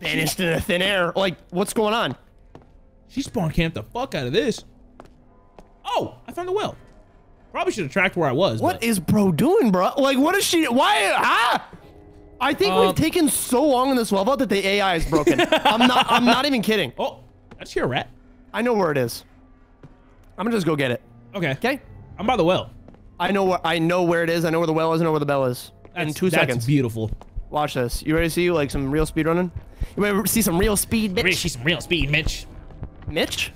Vanished into thin air. Like, what's going on? She spawn camped the fuck out of this. Oh, I found the well. Probably should have tracked where I was. What but. is bro doing, bro? Like, what is she? Why? Ah! I think um, we've taken so long in this level that the A I is broken. I'm not. I'm not even kidding. Oh, I see a rat. I know where it is. I'm gonna just go get it. Okay. Okay. I'm by the well. I know where. I know where it is. I know where the well is. I know where the bell is. That's, in two that's seconds. That's beautiful. Watch this. You ready to see like some real speed running? You ready to see some real speed, bitch? See some real speed, Mitch. Mitch?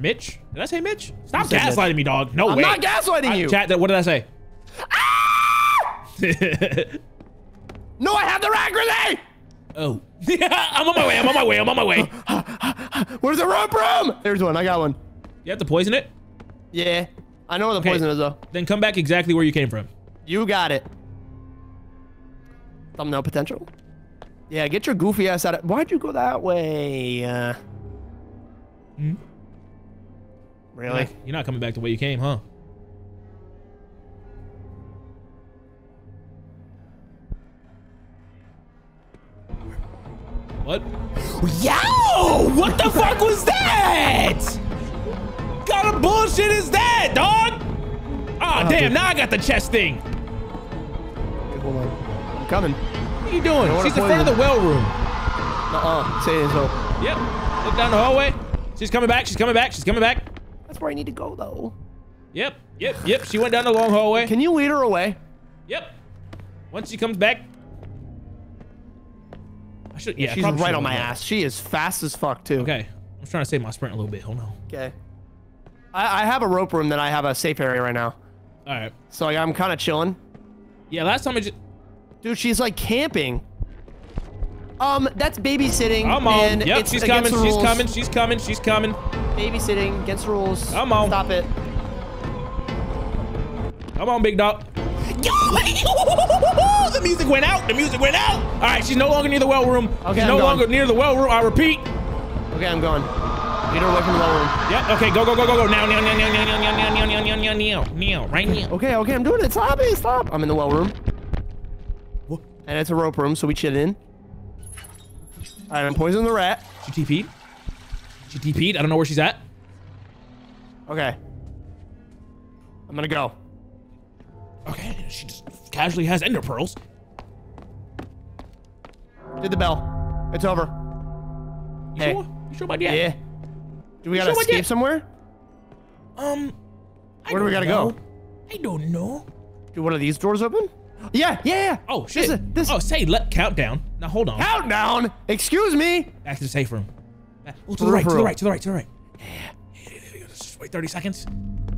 Mitch? Did I say Mitch? Stop gaslighting Mitch. me, dog. No I'm way. I'm not gaslighting I, you. Chat, what did I say? Ah! No, I have the rat grenade! Oh. I'm on my way. I'm on my way. I'm on my way. Where's the rope room? There's one. I got one. You have to poison it? Yeah. I know where the okay. poison is, though. Then come back exactly where you came from. You got it. Thumbnail potential? Yeah, get your goofy ass out of... Why'd you go that way? Uh... Hmm? Really? You're not, you're not coming back the way you came, huh? What? Yo! What the fuck was that? What kind of bullshit is that, dog? Ah, oh, oh, damn, dude. Now I got the chest thing. Okay, hold on. I'm coming. What are you doing? She's in front of the well room. Uh-uh. Say it, so. Yep. Look down the hallway. She's coming back. She's coming back. She's coming back. That's where I need to go, though. Yep. Yep. Yep. She went down the long hallway. Can you lead her away? Yep. Once she comes back. I should. Yeah. She's right on my ass. She is fast as fuck, too. Okay. I'm trying to save my sprint a little bit. Hold on. Okay. I, I have a rope room that I have a safe area right now. All right. So like, I'm kind of chilling. Yeah. Last time I just. Dude, she's like camping. Um, that's babysitting. I'm on. And yep, it's she's coming. She's rules. coming. She's coming. She's coming. Babysitting against rules. I'm on. Stop it. Come on, big dog. The music went out. The music went out. All right, she's no longer near the well room. Okay, she's I'm no gone. longer near the well room. I repeat. Okay, I'm going. Get her away from the well room. Yep. Okay, go, go, go, go, go. Now, now, now, now, now, now, now, now, now, now, now, now, now, right now. Okay, okay, I'm doing it. Stop it. Stop. I'm in the well room. What? And it's a rope room, so we chill in. Alright, I'm poisoning the rat. She T P'd. She T P'd. I don't know where she's at. Okay. I'm gonna go. Okay, she just casually has ender pearls. Did the bell. It's over. You hey. sure? You sure about that? Yeah. Do we you gotta sure escape somewhere? Um. I where do we gotta know. go? I don't know. Do one of these doors open? Yeah, yeah, yeah. Oh, shit. This, this. Oh, say, let countdown. Now, hold on. Countdown? Excuse me. Back to the safe room. Oh, to the right, to the right, to the right, to the right. Yeah. Just wait thirty seconds.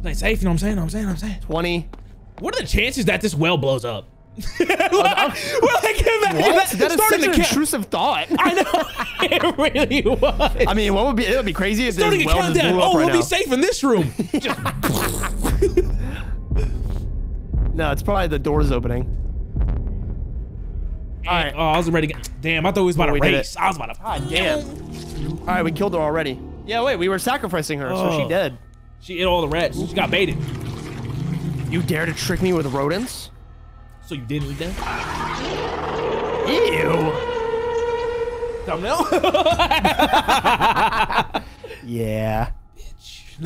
Play safe, you know what I'm saying? You know what I'm saying? You know what I'm saying? twenty. What are the chances that this well blows up? Well, I can't imagine that. That is such an intrusive thought. I know. It really was. I mean, what would be, it would be crazy if starting this well just blew up. Oh, right we'll now. be safe in this room. Just. No, it's probably the doors opening. And, all right. Oh, I was ready. To, damn, I thought we was about oh, to race. I was about to. God damn. All right, we killed her already. Yeah, wait, we were sacrificing her, oh. so she dead. She ate all the rats. She got baited. You dare to trick me with rodents? So you didn't eat them? Ew. Thumbnail? Yeah. Bitch.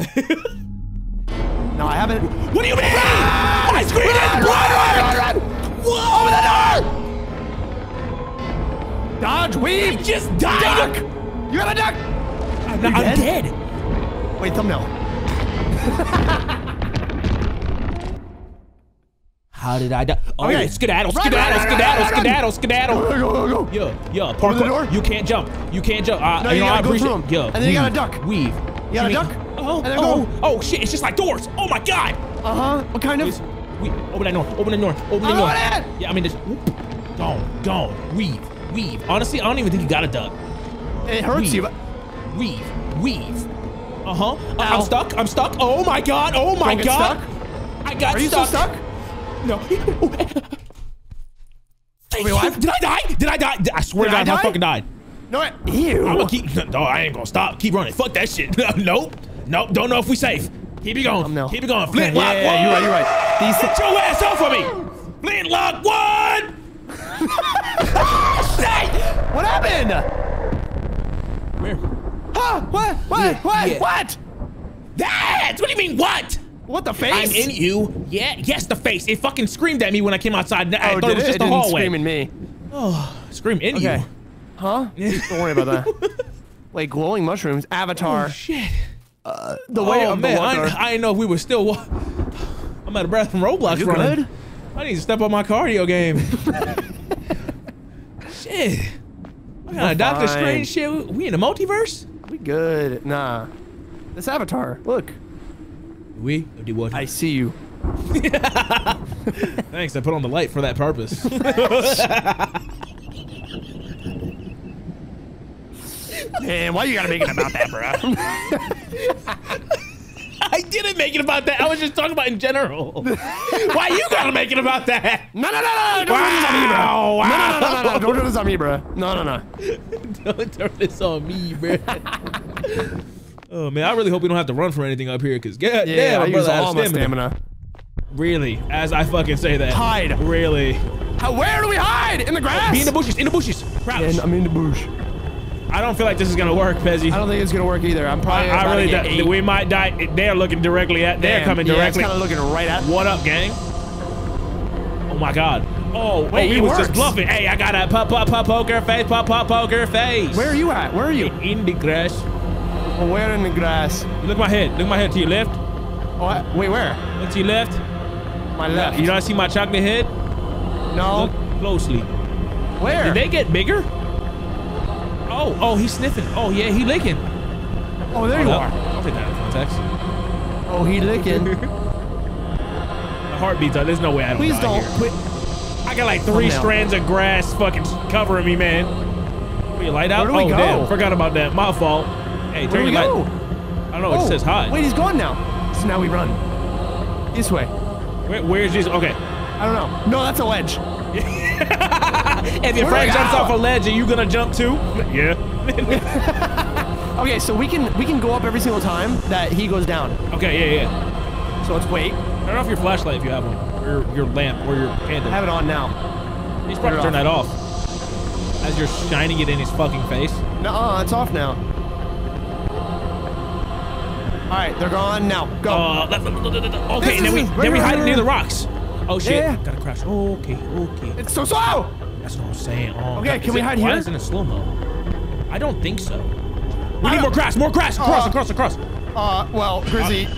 No, I haven't. What do you mean? Run! My screen run, is blown! Over the door! Dodge, weave! I just died! Duck! You gotta duck! I'm, not, I'm dead? dead! Wait, thumbnail. How did I die? Oh, okay. Yeah, skedaddle, skedaddle, skedaddle, skedaddle, skedaddle. Go, go, go, go. Yo, yo, parkour. The door? You can't jump. You can't jump. Uh, no, you, you know, gotta I go through them. Yo, and then weave, you gotta duck. Weave. You gotta duck? Oh, oh, go. oh, shit, it's just like doors. Oh my God. Uh-huh, what kind of? It's, we, open that door, open the door, open the door. Yeah, I mean, just, whoop, gone, gone, weave, weave. Honestly, I don't even think you got a duck. It hurts weave. you. But weave, weave. Uh-huh, I'm stuck, I'm stuck. Oh my God, oh my Don't God. Get stuck. I got Are stuck. Are you still stuck? No. Thank Wait, you. Did I die? Did I die? I swear Did to God, I, I fucking died. No, I, ew. I'm gonna keep, no, I ain't gonna stop. Keep running, fuck that shit. Nope. Nope, don't know if we safe. Keep it going. Um, no. Keep it going. Flintlock one. Yeah, yeah, yeah, you're right, you're right. These Get your ass off of me. Flintlock one. happened? Where? Huh? What? What? Yeah, what? Yeah. What? That! What do you mean, what? What, the face? I'm in you. Yeah, yes, the face. It fucking screamed at me when I came outside. I oh, thought it was just it? the it hallway. Scream in me. Oh, scream in okay. you. Huh? Don't worry about that. Like glowing mushrooms, Avatar. Oh, shit. Uh, the way oh, man, I, I didn't know if we were still. I'm out of breath from Roblox. You good? I need to step up my cardio game. Shit. I got a Doctor Strange shit. We in the multiverse? We good. Nah. This Avatar. Look. We do what? I see you. Thanks. I put on the light for that purpose. Man, why you gotta make it about that, bro? I didn't make it about that. I was just talking about in general. Why you gotta make it about that? No, no, no, no. Don't wow. wow. do this on me, bro. No, no, no, no. Don't do this on me, bro. No, no, no. Don't turn this on me, bro. Oh, man. I really hope we don't have to run for anything up here, because yeah, yeah, I use all my stamina. Really? As I fucking say that. Hide. Really? How, where do we hide? In the grass? Be in the bushes. In the bushes. Crouch. And I'm in the bush. I don't feel like this is gonna work, Pezzy. I don't think it's gonna work either. I'm probably. I, I really. Eight. We might die. They're looking directly at. They're Damn. coming directly. Yeah, it's kinda looking right at. What up, gang? Oh my God. Oh wait, hey, he was works. just bluffing. Hey, I got a pop, pop, pop, poker face, pop, pop, poker face. Where are you at? Where are you? In the grass. Oh, where in the grass? Look at my head. Look at my head to your left. Oh, I, wait, where? Look to your left. My left. You don't see my chocolate head? No. Look closely. Where? Did they get bigger? Oh, oh, he's sniffing. Oh, yeah, he licking. Oh, there oh, you no. are. I'll take that out of context. Oh, he licking. The heartbeats are, there's no way I don't Please don't. Here. I got like three oh, strands of grass fucking covering me, man. Wait, light out? Where do we oh, go? Damn, forgot about that. My fault. Hey, turn your light. Go? I don't know, oh, it says hide. Wait, he's gone now. So now we run. This way. Wait, where's Jesus? Okay. I don't know. No, that's a ledge. If your friend jumps off a ledge, are you gonna jump too? Yeah. Okay, so we can we can go up every single time that he goes down. Okay, yeah, yeah. So let's wait. Turn off your flashlight if you have one, or your, your lamp, or your candle. I have it on now. He's probably turn that off. As you're shining it in his fucking face. Nuh-uh, it's off now. All right, they're gone now. Go. Uh, okay, and then we then we hide near the rocks. Oh shit! Yeah, yeah. Gotta crash. Oh, okay, okay. It's so slow. That's what I'm saying. Oh, okay, God. can is we it, hide why here? Why is it in slow mo? I don't think so. We I need more crash, more crash, uh, cross, across, across. Uh, well, Grizzy. Uh,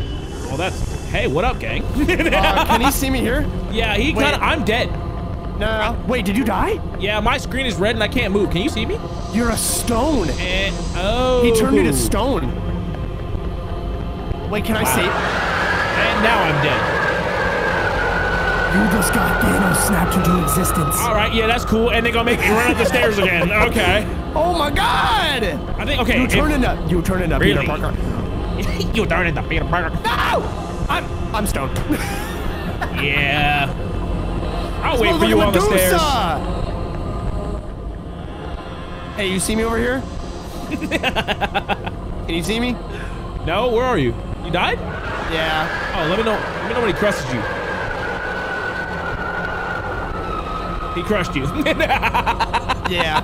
well, that's. Hey, what up, gang? uh, can he see me here? Yeah, he kind of. I'm dead. No, no, no. Wait, did you die? Yeah, my screen is red and I can't move. Can you see me? You're a stone. And, oh. He turned me to stone. Wait, can wow. I see? And now I'm dead. You just got Kaneo snapped into existence. All right, yeah, that's cool. And they're gonna make me run up the stairs again. Okay. Oh my God! I think okay. You turn if, into you turn into really? Peter Parker. You turn into Peter Parker. No! I'm I'm stoned. Yeah. I'll wait for you on the stairs. Hey, you see me over here? Can you see me? No. Where are you? You died? Yeah. Oh, let me know. Let me know when he crushes you. He crushed you. Yeah.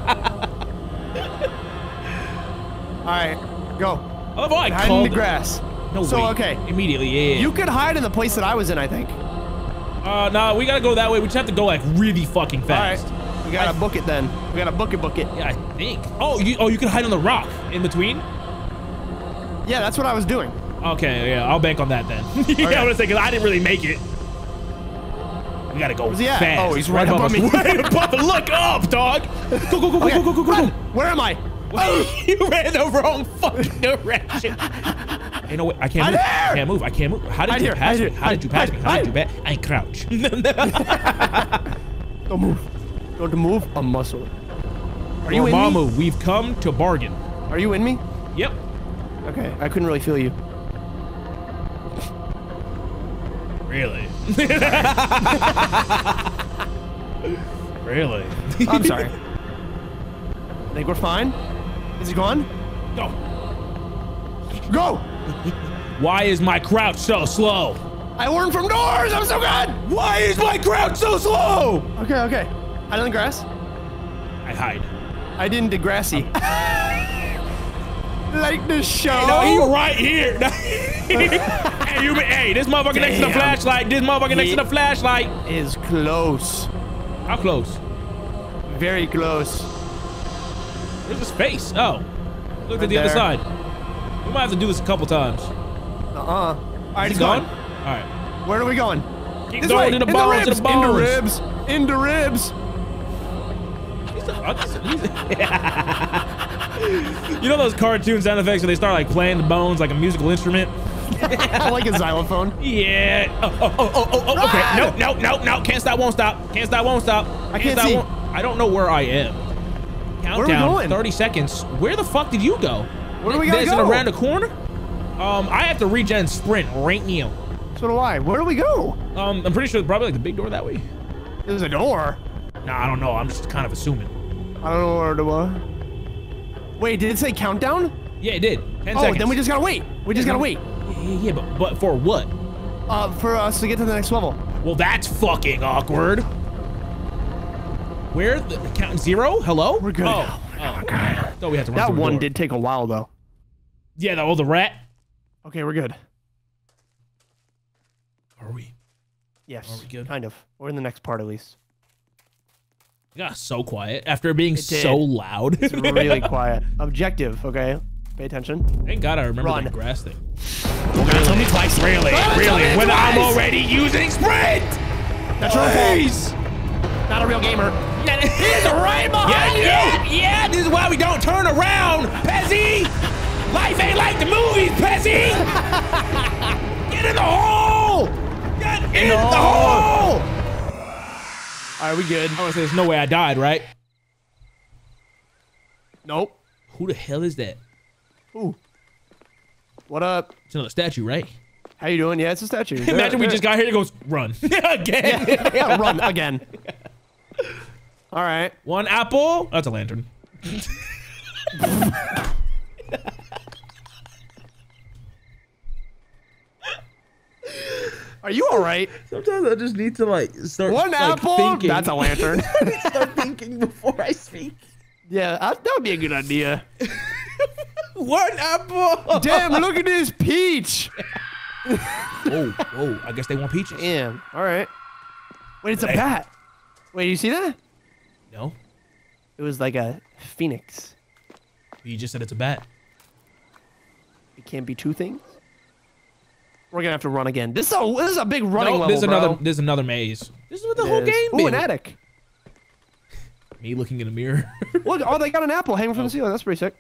All right, go. Oh boy, I hide in the grass. No so, way. okay. Immediately, yeah, yeah. You could hide in the place that I was in, I think. Uh, no, nah, we gotta go that way. We just have to go like really fucking fast. All right, we gotta I book it then. We gotta book it, book it. Yeah, I think. Oh, you, oh, you can hide on the rock in between. Yeah, that's what I was doing. Okay, yeah, I'll bank on that then. Yeah, right. I was thinking I didn't really make it. We gotta go fast. Oh, he's right, right above, above me. Right above. Look up, dog. Go, go, go, go, okay. go, go, go, go, go. Where am I? Oh, you ran the wrong fucking direction. Hey, no, wait, I can't move. I can't move. I can't move. How did hide you here. pass hide me? Here. How did you pass hide. me? How hide. did you pass me? I crouch. Don't move. Don't move a muscle. Are, Are you in mama, me? We've come to bargain. Are you in me? Yep. Okay, I couldn't really feel you. Really? Really? I'm sorry. I think we're fine. Is he gone? Go. Go! Why is my crouch so slow? I learned from Doors! I'm so good! Why is my crouch so slow? Okay, okay. Hide in the grass. I hide. I didn't Degrassi. Like the show. Hey, no, he was right here. Hey, you, hey, this motherfucker Damn. next to the flashlight. This motherfucker he next to the flashlight is close. How close? Very close. There's his face. Oh, look right at the there. other side. We might have to do this a couple times. Uh uh. All right, he's gone. gone. All right. Where are we going? Keep this going way. In the bones. In the bones. In the ribs. In the ribs. You know those cartoon sound effects where they start like playing the bones like a musical instrument? Like a xylophone. Yeah. Oh, oh, oh, oh, oh, oh. Okay. No, no, no, no. Can't stop, won't stop. Can't stop, won't stop. Can't I can't stop, see. Won't. I don't know where I am. Countdown. Where are we going? thirty seconds. Where the fuck did you go? Where do we gotta go? Is it around the corner? Um, I have to regen sprint right now. So do I. Where do we go? Um, I'm pretty sure it's probably like the big door that way. There's a door. Nah, I don't know. I'm just kind of assuming. I don't know where the door. Wait, did it say countdown? Yeah, it did. Ten oh, seconds. Then we just gotta wait. We just gotta wait. Yeah, yeah, but, but for what? Uh, for us to get to the next level. Well, that's fucking awkward. Where the count zero? Hello? We're good. Oh, oh, oh God. So we had to run that one door. Did take a while though. Yeah, that was the rat. Okay, we're good. Are we? Yes. Are we good? Kind of. We're in the next part at least. It got so quiet after being so loud. It's really quiet. Objective, okay? Pay attention. Thank God I remember Run. the grass thing. Don't tell me twice, really, Don't really, when twice. I'm already using sprint! That's your face! Not a real gamer. He's right behind yeah, you! Yeah, yeah, this is why we don't turn around, Pezzy! Life ain't like the movies, Pezzy! Get in the hole! Get in no. the hole! Alright, we good. I was say there's no way I died, right? Nope. Who the hell is that? Ooh. What up? It's another statue, right? How you doing? Yeah, it's a statue. Imagine we just got here and it goes, run. Again. Yeah, yeah, run again. Alright. One apple. That's a lantern. Are you alright? Sometimes I just need to like start One like, apple? thinking. That's a lantern. Start thinking before I speak. Yeah, I, that would be a good idea. One apple! Damn, look at this peach! Oh, oh, I guess they want peaches. Damn, alright. Wait, it's a bat. Wait, you see that? No. It was like a phoenix. You just said it's a bat. It can't be two things? We're gonna have to run again. This is a, this is a big running nope, level, there's another, bro. There's another maze. This is what the it whole is. game is. Ooh, an attic. Me looking in a mirror. Look, oh, they got an apple hanging from oh. the ceiling. That's pretty sick.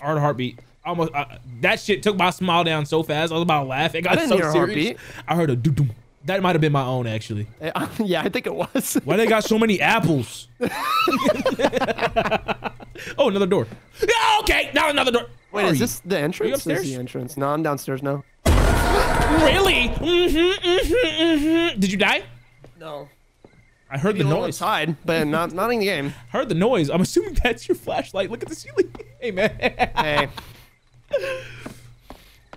Hard heartbeat. Almost. Uh, that shit took my smile down so fast. I was about to laugh. It got I so serious. Heartbeat. I heard a doo-doom. That might have been my own, actually. Uh, yeah, I think it was. Why they got so many apples? Oh, another door. Yeah, okay, now another door. Wait, Are is you? this the entrance? Are you upstairs? This is the entrance. No, I'm downstairs now. Really? Mm-hmm, mm-hmm, mm-hmm. Did you die? No. I heard Maybe the noise. Outside, but not not in the game. I heard the noise. I'm assuming that's your flashlight. Look at the ceiling. Hey, man. Hey.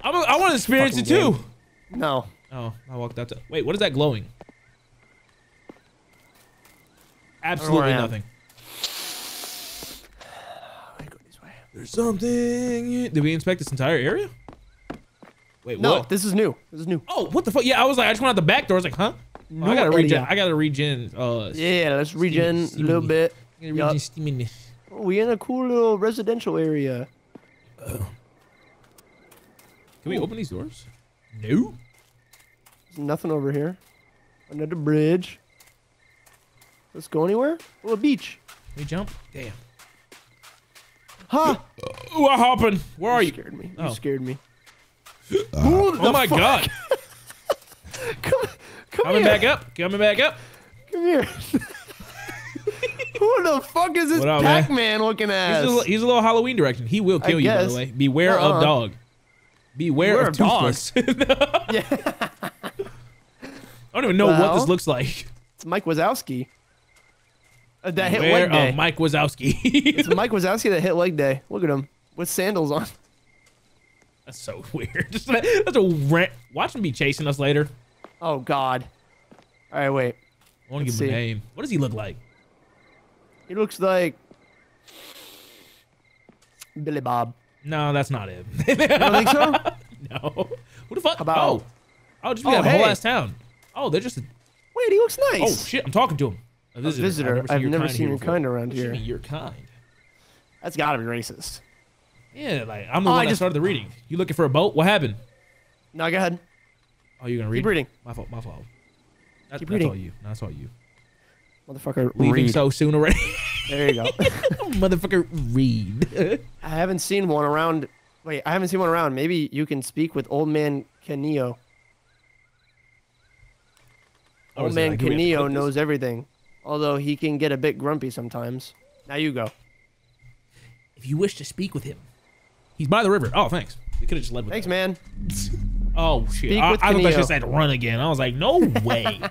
I'm a, I want to experience it too. Game. No. Oh, I walked out to. Wait, what is that glowing? Absolutely nothing. There's something. Did we inspect this entire area? Wait, no, what? This is new. This is new. Oh, what the fuck? Yeah, I was like, I just went out the back door. I was like, huh? No oh, I gotta idea. regen. I gotta regen. Uh, yeah, let's regen a little bit. Yep. Oh, we in a cool little residential area. Uh, Can Ooh. we open these doors? No. There's nothing over here. Another bridge. Let's go anywhere? Oh, a beach. Can we jump? Damn. Huh? Ooh, I'm hopping. Where are you? You scared me. You oh. scared me. Uh, Ooh, oh my fuck? god. come come Coming here. back up. Coming back up. Come here. Who the fuck is this Pac-Man looking ass? He's a, he's a little Halloween direction. He will kill I you, guess. by the way. Beware uh-uh. of dog. Beware, Beware of, of dogs. I don't even know well, what this looks like. It's Mike Wazowski. That hit Where, leg day. Oh, Mike Wazowski. It's Mike Wazowski that hit leg day. Look at him with sandals on. That's so weird. Just, that's a rant. Watch him be chasing us later. Oh God. All right, wait. I want to give him a name. What does he look like? He looks like Billy Bob. No, that's not it. You don't think so? No. What the fuck? About... Oh, oh, just we oh, got hey. a whole ass town. Oh, they're just. A... Wait, he looks nice. Oh shit, I'm talking to him. A visitor. A visitor. I've never seen your kind around here. Your kind. That's gotta be racist. Yeah, like I'm the oh, one I that just... started the reading. You looking for a boat? What happened? No, go ahead. Oh, you're gonna read? Keep reading. My fault. My fault. That, Keep that's reading. All you. That's all you. Motherfucker, leaving read. so soon already. There you go. Motherfucker, read. I haven't seen one around. Wait, I haven't seen one around. Maybe you can speak with Old Man Kaneo. Oh, Old Man like, Kaneo knows everything, although he can get a bit grumpy sometimes. Now you go. If you wish to speak with him, he's by the river. Oh, thanks. We could have just led with. Thanks, that. man. Oh shit! Speak I, with I thought I just said run again. I was like, no way.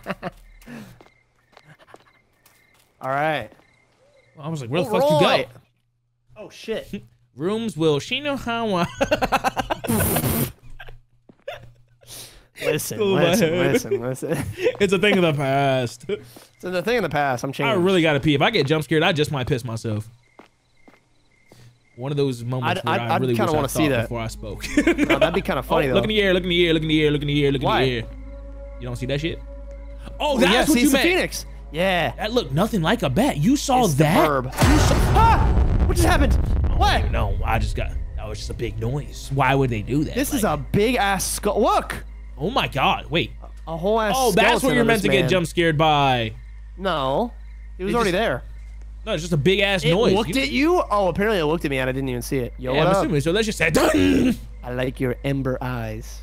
All right. I was like, where the fuck you go? Oh shit. Rooms will Shimenawa. Listen, listen, listen, listen. It's a thing of the past. It's a thing of the past. I'm changing. I really gotta pee. If I get jump scared, I just might piss myself. One of those moments I'd, where I'd, I really kind of want to see that before I spoke. No, that'd be kind of funny oh, though. Look in the air. Look in the air. Look in the air. Look in the air. Look in the air. You don't see that shit? Oh, that's well, yeah, what you meant. Phoenix. Yeah. That looked nothing like a bat. You saw it's that? The you saw ah! What just happened? Oh, what? No, I just got. That was just a big noise. Why would they do that? This like, is a big ass skull. Look. Oh my God! Wait. A whole ass. Oh, that's what you're meant to man. get jump scared by. No, he was it already just, there. No, it's just a big ass it noise. It looked you, at you. Oh, apparently it looked at me and I didn't even see it. Yo, yeah, I'm assuming. So let's just say. I like your ember eyes.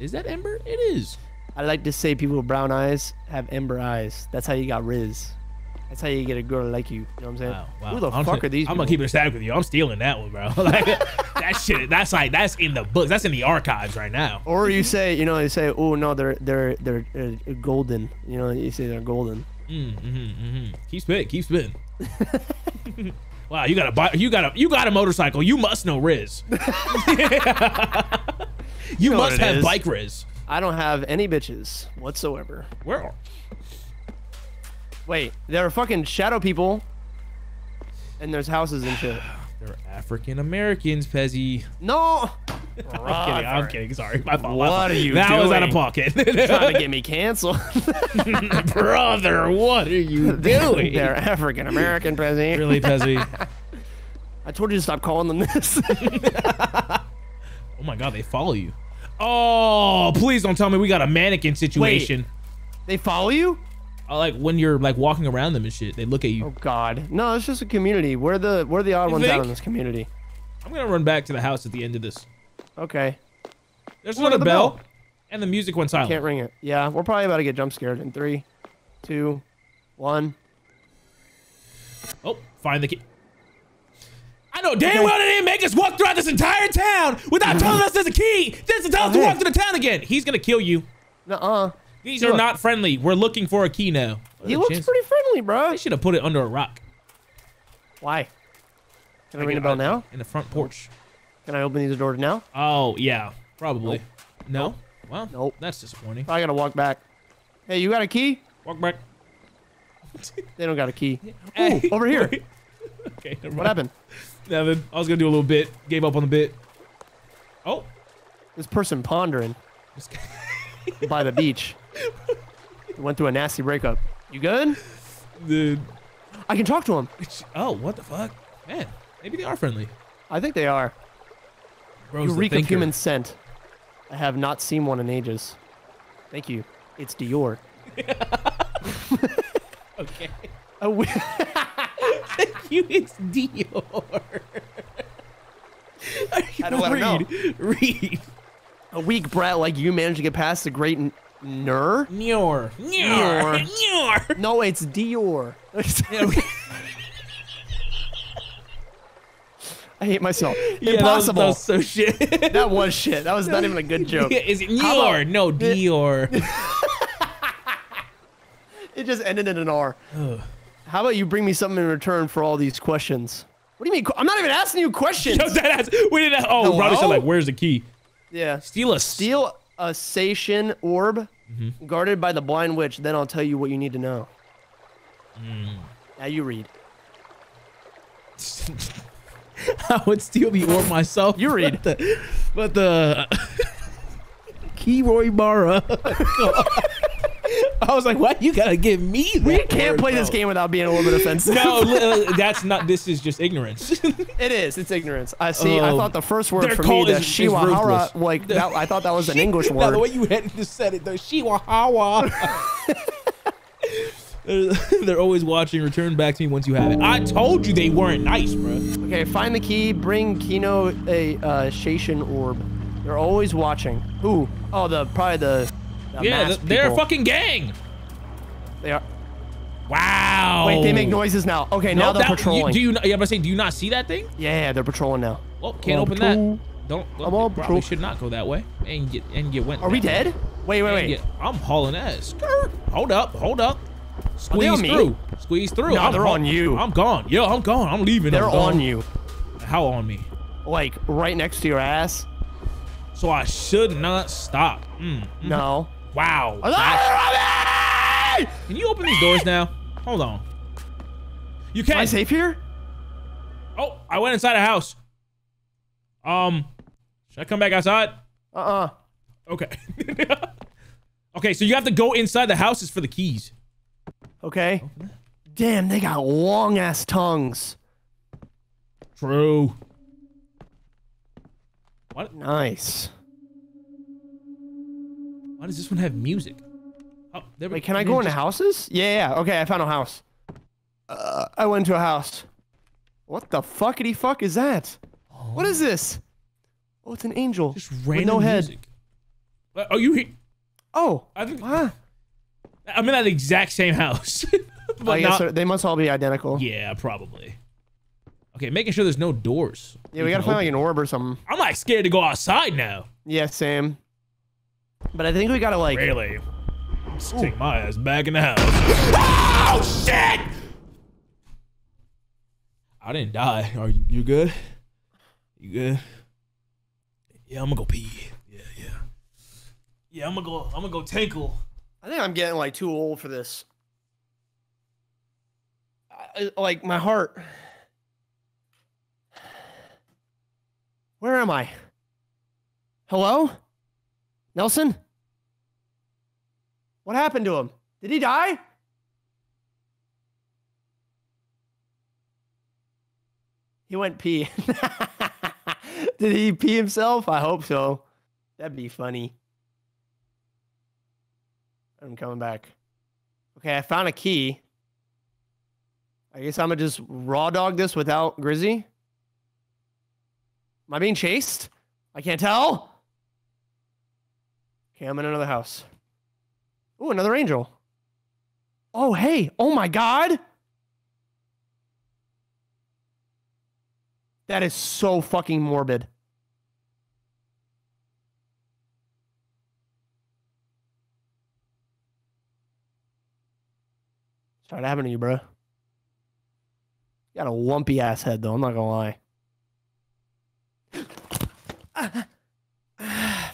Is that ember? It is. I like to say people with brown eyes have ember eyes. That's how you got Riz. That's how you get a girl like you. You know what I'm saying? Wow, wow. Who the I'm fuck gonna, are these? I'm people? gonna keep it static with you. I'm stealing that one, bro. Like, that shit. That's like that's in the books. That's in the archives right now. Or you say, you know, you say, oh no, they're they're they're uh, golden. You know, you say they're golden. Mm, mm-hmm, mm-hmm. Keep spitting. Keep spitting. Wow, you got a bike. You got a you got a motorcycle. You must know Riz. you, you know must have is. bike Riz. I don't have any bitches whatsoever. Where are? Wait, there are fucking shadow people. And there's houses and shit. They're African Americans, Pezzy. No! I'm kidding, I'm kidding, sorry. My fault. What my fault. are you that doing? That was out of pocket. Trying to get me canceled. Brother, what are you doing? They're African American, Pezzy. Really, Pezzy? I told you to stop calling them this. Oh my God, they follow you. Oh, please don't tell me we got a mannequin situation. Wait, they follow you? Oh, like when you're like walking around them and shit, they look at you. Oh God, no, it's just a community. We're the we're the odd you ones think? out in this community. I'm gonna run back to the house at the end of this. Okay. There's another the bell, bell, and the music went silent. Can't ring it. Yeah, we're probably about to get jump scared in three, two, one. Oh, find the key. I know damn okay. well they didn't make us walk throughout this entire town without telling us there's a key. There's a tell us to walk through the town again. He's gonna kill you. Nuh-uh. These Look. are not friendly. We're looking for a key now. What he looks chance? pretty friendly, bro. They should have put it under a rock. Why? Can I, I ring the bell now? In the front porch. Can I open these doors now? Oh yeah, probably. Nope. No. Nope. Well, nope. That's disappointing. I gotta walk back. Hey, you got a key? Walk back. They don't got a key. Ooh, over here. Okay. Never mind. What happened? Devin, I was gonna do a little bit. Gave up on the bit. Oh, this person pondering by the beach. Went through a nasty breakup. You good? Dude, I can talk to him. Oh, what the fuck, man? Maybe they are friendly. I think they are. Bro's you reek of human scent. I have not seen one in ages. Thank you. It's Dior. Okay. Oh. Thank you, it's Dior. I don't want to know. Read. A weak brat like you managed to get past the great Nur? Nior. Nior. Nior. No, it's Dior. I hate myself. Yeah, Impossible. That was, that was so shit. That was shit. That was not even a good joke. Yeah, is it Nior? No, Dior. It just ended in an R. Ugh. How about you bring me something in return for all these questions? What do you mean? I'm not even asking you questions. Yo, that ass, we didn't. Oh, Robbie said like, "Where's the key?" Yeah. Steal a steal a Satian orb, mm-hmm. guarded by the blind witch. Then I'll tell you what you need to know. Mm. Now you read. I would still be or myself. You read. But the, but the Kiroy Mara. I was like, why you gotta give me that? We can't word, play bro. this game without being a little bit offensive. No, that's not, this is just ignorance. It is, it's ignorance. I see, um, I thought the first word for me, the Shiwahara, like, that, I thought that was an English word. No, the way you had just said it, the Shiwahara. They're, they're always watching. Return back to me once you have it. I told you they weren't nice, bro. Okay, find the key. Bring Kino a uh, Shaishin orb. They're always watching. Who? Oh, the probably the. the yeah, the, they're a fucking gang. They are. Wow. Wait, they make noises now. Okay, no, now they're that, patrolling. You, do you? Not, yeah, but I say, do you not see that thing? Yeah, they're patrolling now. Well, can't open patrol. that. Don't. Look, I'm all probably patrol. should not go that way and get and get went. Are we dead? Way. Wait, wait, wait. Get, I'm hauling ass. Hold up, hold up. Squeeze through. Squeeze through. No, I'm they're on you. I'm gone. Yo, I'm gone. I'm leaving. They're I'm on you. How on me? Like right next to your ass. So I should not stop. Mm. No. Wow. That's... Can you open these doors now? Hold on. You can't. Am I safe here? Oh, I went inside a house. Um, should I come back outside? Uh-uh. Okay. Okay, so you have to go inside the houses for the keys. Okay. Damn, they got long ass tongues. True. What? Nice. Why does this one have music? Oh, there we go. Wait, can I go into houses? Yeah, yeah. Okay, I found a house. Uh, I went to a house. What the fuckity fuck is that? Oh. What is this? Oh, it's an angel. Just random with no music. head. Are you here? Oh. I think. Huh? I'm in that exact same house. But I guess not... they must all be identical. Yeah, probably. Okay, making sure there's no doors. Yeah, we gotta find open. like an orb or something. I'm like scared to go outside now. Yeah, same. But I think we gotta like. Really? Just take my ass back in the house. Oh shit! I didn't die. Are you, you good? You good? Yeah, I'm gonna go pee. Yeah, yeah. Yeah, I'm gonna go. I'm gonna go tinkle. I think I'm getting like too old for this. I, like my heart. Where am I? Hello? Nelson? What happened to him? Did he die? He went pee. Did he pee himself? I hope so. That'd be funny. I'm coming back. Okay, I found a key. I guess I'm gonna just raw dog this without Grizzy. Am I being chased? I can't tell. Okay, I'm in another house. Ooh, another angel. Oh, hey. Oh my God. That is so fucking morbid. Started happening to you, bro. You got a lumpy ass head, though. I'm not gonna lie. I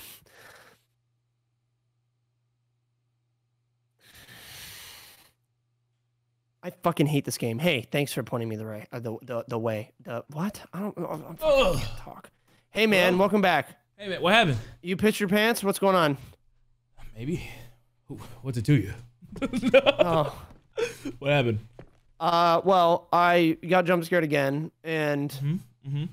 fucking hate this game. Hey, thanks for pointing me the right, uh, the, the the way. The what? I don't. I'm, I'm, I can't talk. Hey, man, Hello? welcome back. Hey, man, what happened? You pissed your pants? What's going on? Maybe. What's it to you? No. Oh. What happened? Uh, well, I got jump scared again, and mm-hmm. Mm-hmm.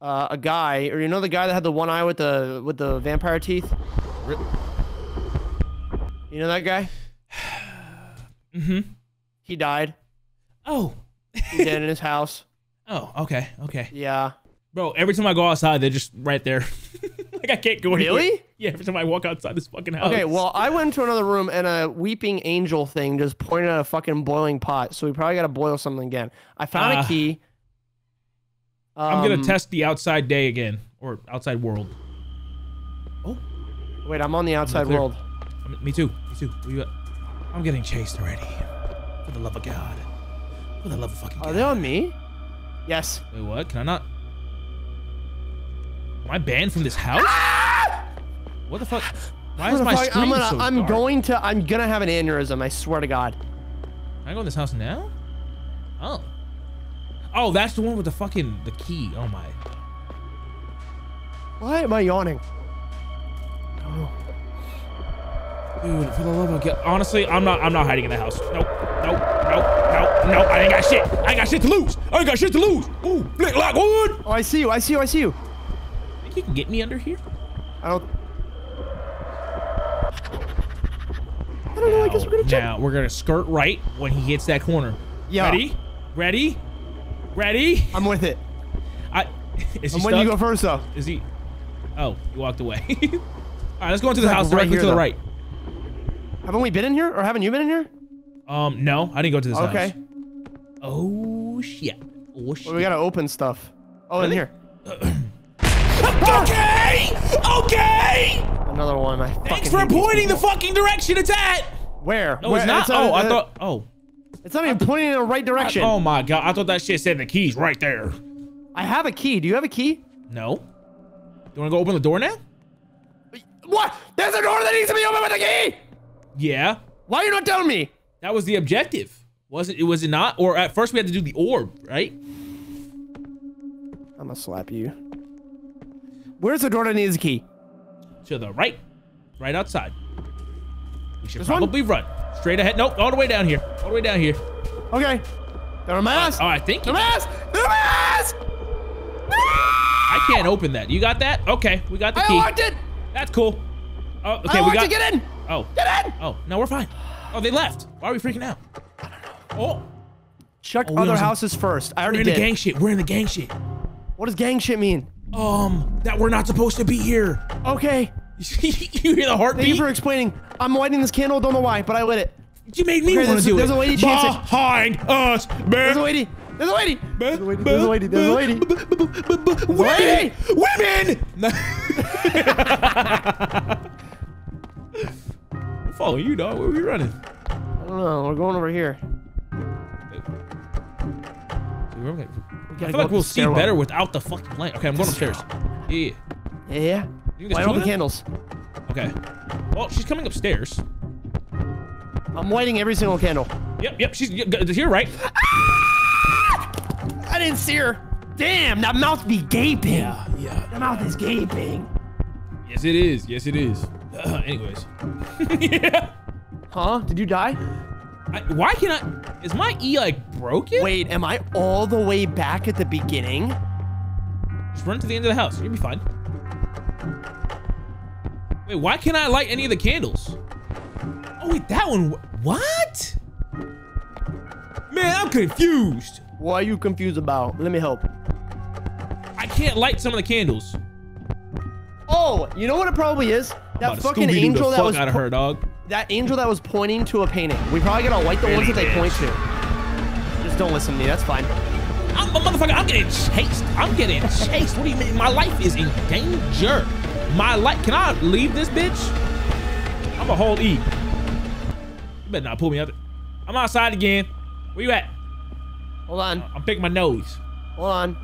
Uh, a guy, or you know the guy that had the one eye with the with the vampire teeth? Rip. You know that guy? Mm-hmm. He died. Oh. He's dead in his house. Oh, okay, okay. Yeah. Bro, every time I go outside, they're just right there. Like, I can't go anywhere. Really? Yeah, every time I walk outside this fucking house. Okay, well, I went into another room, and a weeping angel thing just pointed at a fucking boiling pot, so we probably got to boil something again. I found uh, a key. Um, I'm going to test the outside day again, or outside world. Oh. Wait, I'm on the outside world. I'm, me too. Me too. Where you at? I'm getting chased already. For the love of God. For the love of fucking God. Are they on me? Yes. Wait, what? Can I not... Am I banned from this house? Ah! What the fuck? Why is my screen I'm gonna, so I'm dark? going to. I'm gonna have an aneurysm. I swear to God. Can I go in this house now? Oh. Oh, that's the one with the fucking the key. Oh my. Why am I yawning? I don't know. Dude, for the love of God. Honestly, I'm not I'm not hiding in the house. Nope. Nope. Nope. Nope. Nope. I ain't got shit. I ain't got shit to lose. I ain't got shit to lose. Ooh, flick lock wood. Oh, I see you. I see you. I see you. Think you can get me under here? I don't I don't now, know. I guess we're gonna check. Now we're gonna skirt right when he hits that corner. Yeah. Ready? Ready? Ready? I'm with it. I is he And when stuck? You go first though. Is he Oh, he walked away. Alright, let's go into the house directly to the right. Haven't we been in here? Or haven't you been in here? Um, no. I didn't go to this okay. house. Okay. Oh, shit. Oh, shit. Well, we gotta open stuff. Oh, really? In here. Okay! Okay! Another one. I Thanks for pointing the fucking direction it's at! Where? No, Where? it's not. It's oh, a, I thought... Oh. It's not even th pointing in the right direction. I, oh, my God. I thought that shit said the key's right there. I have a key. Do you have a key? No. You wanna go open the door now? What? There's a door that needs to be opened with a key! Yeah. Why are you not telling me? That was the objective. Was it? Was it not? Or at first we had to do the orb, right? I'm gonna slap you. Where's the door that needs a key? To the right. Right outside. We should this probably one? run. Straight ahead. Nope. All the way down here. All the way down here. Okay. They're on my ass. All right. Thank you. They're on my ass. They're on my ass. I can't open that. You got that? Okay. We got the I key. I locked it. That's cool. Oh, okay. I we got to get in. Oh. Get in! Oh, no, we're fine. Oh, they left. Why are we freaking out? I don't know. Oh. Check oh, other houses in, first. I already did. We're in did. the gang shit. We're in the gang shit. What does gang shit mean? Um, that we're not supposed to be here. Okay. You hear the heartbeat? Thank you for explaining. I'm lighting this candle. Don't know why, but I lit it. You made me okay, want to do there's it. There's a lady dancing. Behind us. There's a lady. There's a lady. There's a lady. There's a lady. There's a lady. There's a lady. Women! Women! Follow you, dog. Where are we running? I don't know. We're going over here. Dude, I feel go like we'll see stairwell. better without the fucking light. Okay, I'm going upstairs. Yeah. Yeah. Light all the candles. Okay. Well, she's coming upstairs. I'm lighting every single candle. Yep, yep. She's here, right? Ah! I didn't see her. Damn, that mouth be gaping. Yeah, yeah. That mouth is gaping. Yes, it is. Yes, it is. Uh, anyways. Yeah. Huh? Did you die? I, why can I? Is my E like broken? Wait, am I all the way back at the beginning? Just run to the end of the house. You'll be fine. Wait, why can't I light any of the candles? Oh wait, that one. What? Man, I'm confused. What are you confused about? Let me help. I can't light some of the candles. Oh, you know what it probably is? That fucking angel that was out of her, dog. That angel that was pointing to a painting. We probably gotta light the ones that they point to. Just don't listen to me. That's fine. I'm a motherfucker. I'm getting chased. I'm getting chased. What do you mean? My life is in danger. My life. Can I leave this bitch? I'm a whole E. You better not pull me up. I'm outside again. Where you at? Hold on. I'm picking my nose. Hold on.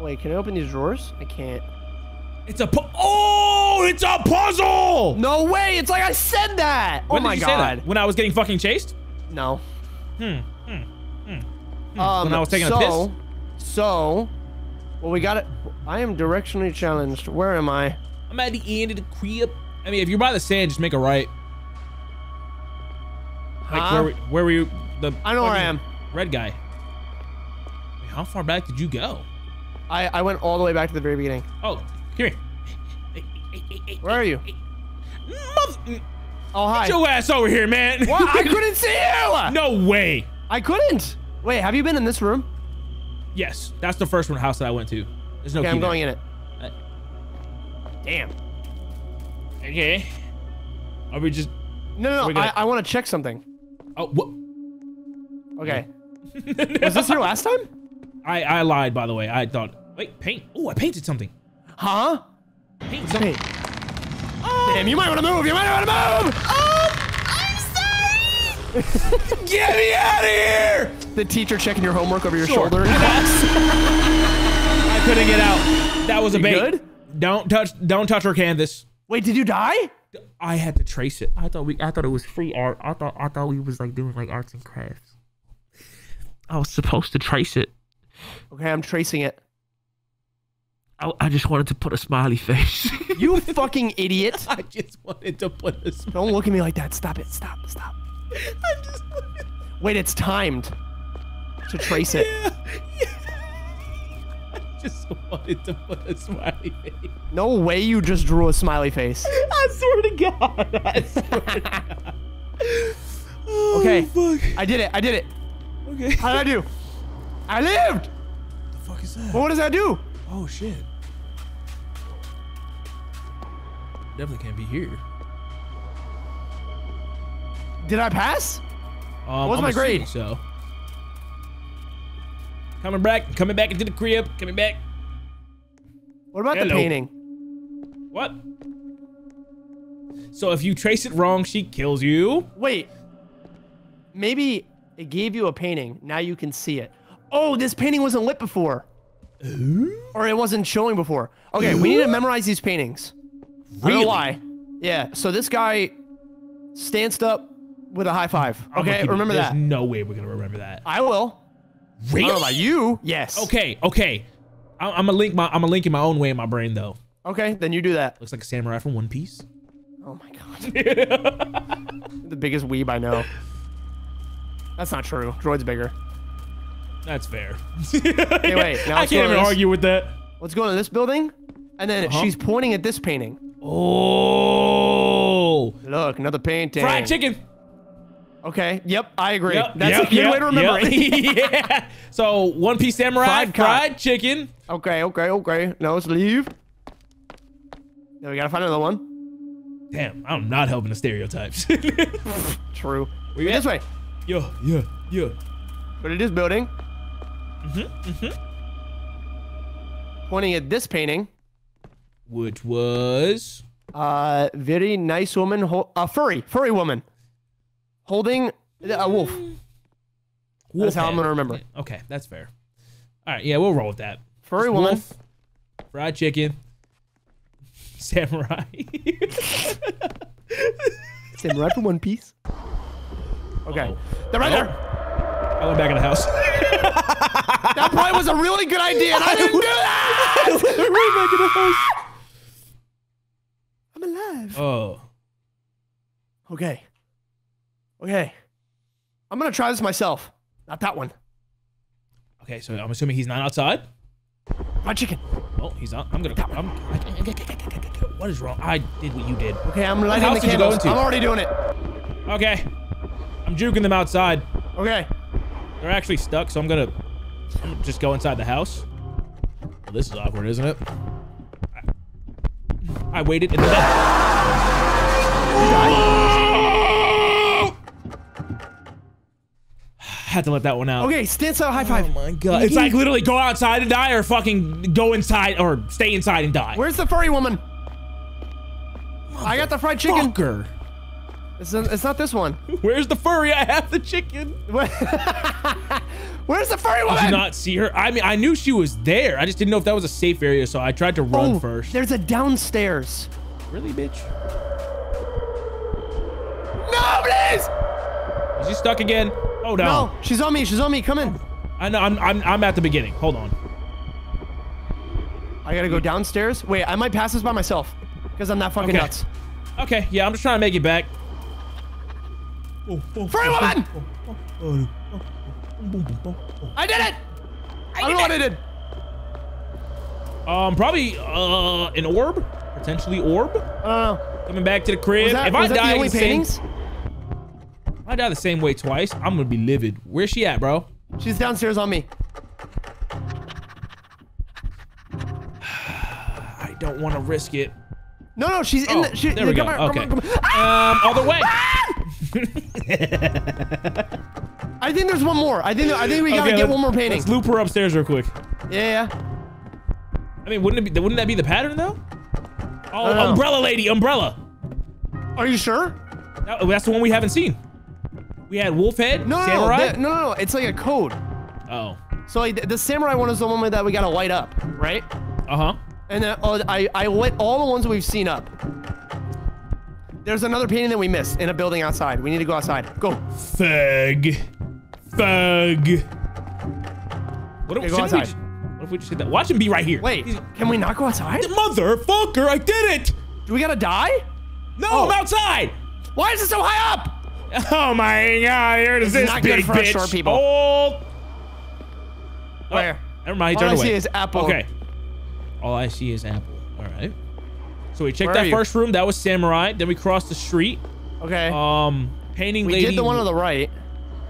Wait. Can I open these drawers? I can't. It's a pu- oh, it's a puzzle. No way. It's like I said that. When oh my did you God. Say that? When I was getting fucking chased? No. Hmm. Hmm. Hmm. Um, when I was taking so, a piss? So, well, we got it. I am directionally challenged. Where am I? I'm at the end of the crib. I mean, if you're by the sand, just make a right. Like, huh? where, were, where were you? The I know where I am. Red guy. Wait, how far back did you go? I, I went all the way back to the very beginning. Oh. Come here. Where are you? Mother oh, hi. Get your ass over here, man. What? I couldn't see you. No way. I couldn't. Wait, have you been in this room? Yes. That's the first one house that I went to. There's no okay, key I'm there. going in it. Uh, Damn. Okay. Are we just... No, no, no. Gonna... I, I want to check something. Oh, what? Okay. Was this your last time? I, I lied, by the way. I thought... Wait, paint. Oh, I painted something. Huh? Paint something. Oh. Damn, you might want to move. You might want to move. Oh, I'm sorry. Get me out of here. The teacher checking your homework over your sure. shoulder. I couldn't get out. That was a bait. Good? Don't touch. Don't touch her canvas. Wait, did you die? I had to trace it. I thought we. I thought it was free art. I thought. I thought we was like doing like arts and crafts. I was supposed to trace it. Okay, I'm tracing it. I, I just wanted to put a smiley face. You fucking idiot. I just wanted to put a smiley. Don't look at me like that. Stop it. Stop. Stop. I just Wait, it's timed to trace it. Yeah. Yeah. I just wanted to put a smiley face. No way you just drew a smiley face. I swear to God. I swear to God. Oh, okay. Fuck. I did it. I did it. Okay. How did I do? I lived! The fuck is that? Well, what does that do? Oh shit. Definitely can't be here. Did I pass? Um, what was I'm my grade? So. Coming back, coming back into the crib, coming back. What about Hello. the painting? What? So if you trace it wrong, she kills you. Wait. Maybe it gave you a painting. Now you can see it. Oh, this painting wasn't lit before. Ooh. Or it wasn't showing before. Okay, Ooh. we need to memorize these paintings. Really? Why? Yeah, so this guy stanced up with a high five. Okay, keep, remember there's that. There's no way we're going to remember that. I will. Really? I don't know about you. Yes. Okay, okay. I, I'm going to link in my own way in my brain, though. Okay, then you do that. Looks like a samurai from One Piece. Oh, my God. The biggest weeb I know. That's not true. Droid's bigger. That's fair. Hey, wait, now I can't even argue with that. Let's go to this building, and then uh-huh. she's pointing at this painting. Oh! Look, another painting. Fried chicken. Okay. Yep, I agree. Yep, That's yep, a good yep, way to remember yep. it. Yeah. So One Piece Samurai, fried, fried chicken. Okay, okay, okay. Now let's leave. Now we gotta find another one. Damn, I'm not helping the stereotypes. True. We're this way. Yo, yeah, yeah. But it is building. Mm-hmm, mm-hmm. Pointing at this painting, which was a uh, very nice woman, a uh, furry, furry woman, holding a wolf. wolf that's how I'm gonna remember. Okay, that's fair. All right, yeah, we'll roll with that. Furry it's woman, wolf, fried chicken, samurai, samurai from One Piece. Okay, uh-oh. they're right uh-oh. there. I went back in the house. That probably was a really good idea, and I didn't do that! I went right back in the house. I'm alive. Oh. Okay. Okay. I'm gonna try this myself. Not that one. Okay, so I'm assuming he's not outside? My chicken. Oh, he's not. I'm gonna... I'm, I, what is wrong? I did what you did. Okay, I'm lighting the candles. I'm already doing it. Okay. I'm juking them outside. Okay. They're actually stuck, so I'm gonna, I'm gonna just go inside the house. Well, this is awkward, isn't it? I, I waited and then I had to let that one out. Okay, stance out, high five. Oh my God. It's like literally go outside and die or fucking go inside or stay inside and die. Where's the furry woman? Mother I got the fried chicken. Fucker. It's, an, it's not this one. Where's the furry? I have the chicken. Where's the furry woman? I did not see her. I mean, I knew she was there. I just didn't know if that was a safe area, so I tried to run oh, first. There's a downstairs. Really, bitch? No, please! Is she stuck again? Oh, no. No, she's on me. She's on me. Come in. I know. I'm, I'm, I'm at the beginning. Hold on. I gotta go downstairs. Wait, I might pass this by myself because I'm not fucking okay. nuts. Okay, yeah, I'm just trying to make it back. Oh, oh, Free woman! Oh, oh, oh, oh, oh. I did it! I, I don't know what I did. Um, probably uh, an orb, potentially orb. Uh, Coming back to the crib. That, if I die, the the same, I die the same way twice. I'm gonna be livid. Where's she at, bro? She's downstairs on me. I don't want to risk it. No, no, she's oh, in the. She, there we go. Her, okay. Her, her, ah! Um, all the way. Ah! I think there's one more. I think I think we gotta okay, get one more painting. Let's loop her upstairs real quick. Yeah. I mean, wouldn't it be? Wouldn't that be the pattern though? Oh, umbrella lady, umbrella. Are you sure? That, that's the one we haven't seen. We had wolf head. No, samurai? That, no, no, no. It's like a code. Uh oh. So like, the samurai one is the one that we gotta light up, right? Uh huh. And then oh, I I lit all the ones we've seen up. There's another painting that we missed in a building outside. We need to go outside. Go. Thug. Thug. What if, okay, go outside. We, what if we just did that? Watch him be right here. Wait, He's, can we not go outside? Motherfucker, I did it! Do we gotta die? No, oh. I'm outside! Why is it so high up? Oh my god, here it is. This not big good for bitch. Us short people. Oh. Oh. Where? Never mind, he turned away. All I see is apple. Okay. All I see is apple. All right. So we checked that first room. That was samurai. Then we crossed the street. Okay. Um, painting lady. We did the one on the right.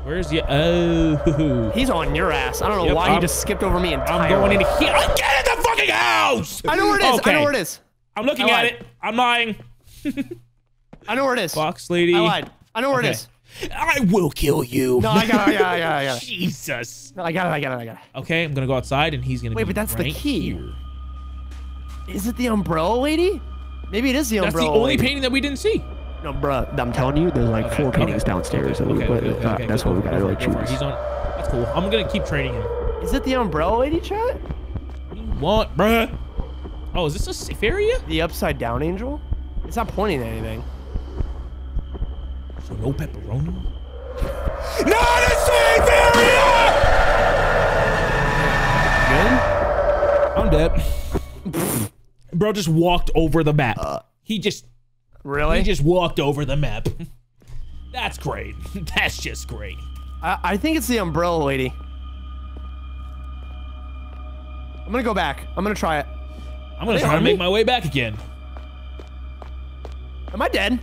Where's the? Oh. He's on your ass. I don't know yep, why I'm, you just skipped over me entirely. I'm going into here. I'm getting in the fucking house. I know where it is. Okay. I know where it is. I'm looking at it. I'm lying. I know where it is. Box lady. I lied. I know where okay. it is. I will kill you. No, I got it. I got it. I got it. Jesus. No, I got it. I got it. I got it. Okay, I'm gonna go outside, and he's gonna. Wait, but that's right the key. Here. Is it the umbrella lady? Maybe it is the umbrella. That's the only lady. painting that we didn't see. No, bro. I'm telling you, there's like okay, four okay, paintings downstairs. Okay, okay, okay, uh, okay, that's good, what we gotta really choose. He's on. That's cool. I'm gonna keep training him. Is it the umbrella lady, chat? What do you want, bruh? Oh, is this a safe area? The upside down angel? It's not pointing at anything. So no pepperoni? Not a safe area! Good? I'm dead. Bro just walked over the map. Uh, he just... Really? He just walked over the map. That's great. That's just great. I, I think it's the umbrella lady. I'm gonna go back. I'm gonna try it. I'm gonna try to make my way back again. Am I dead?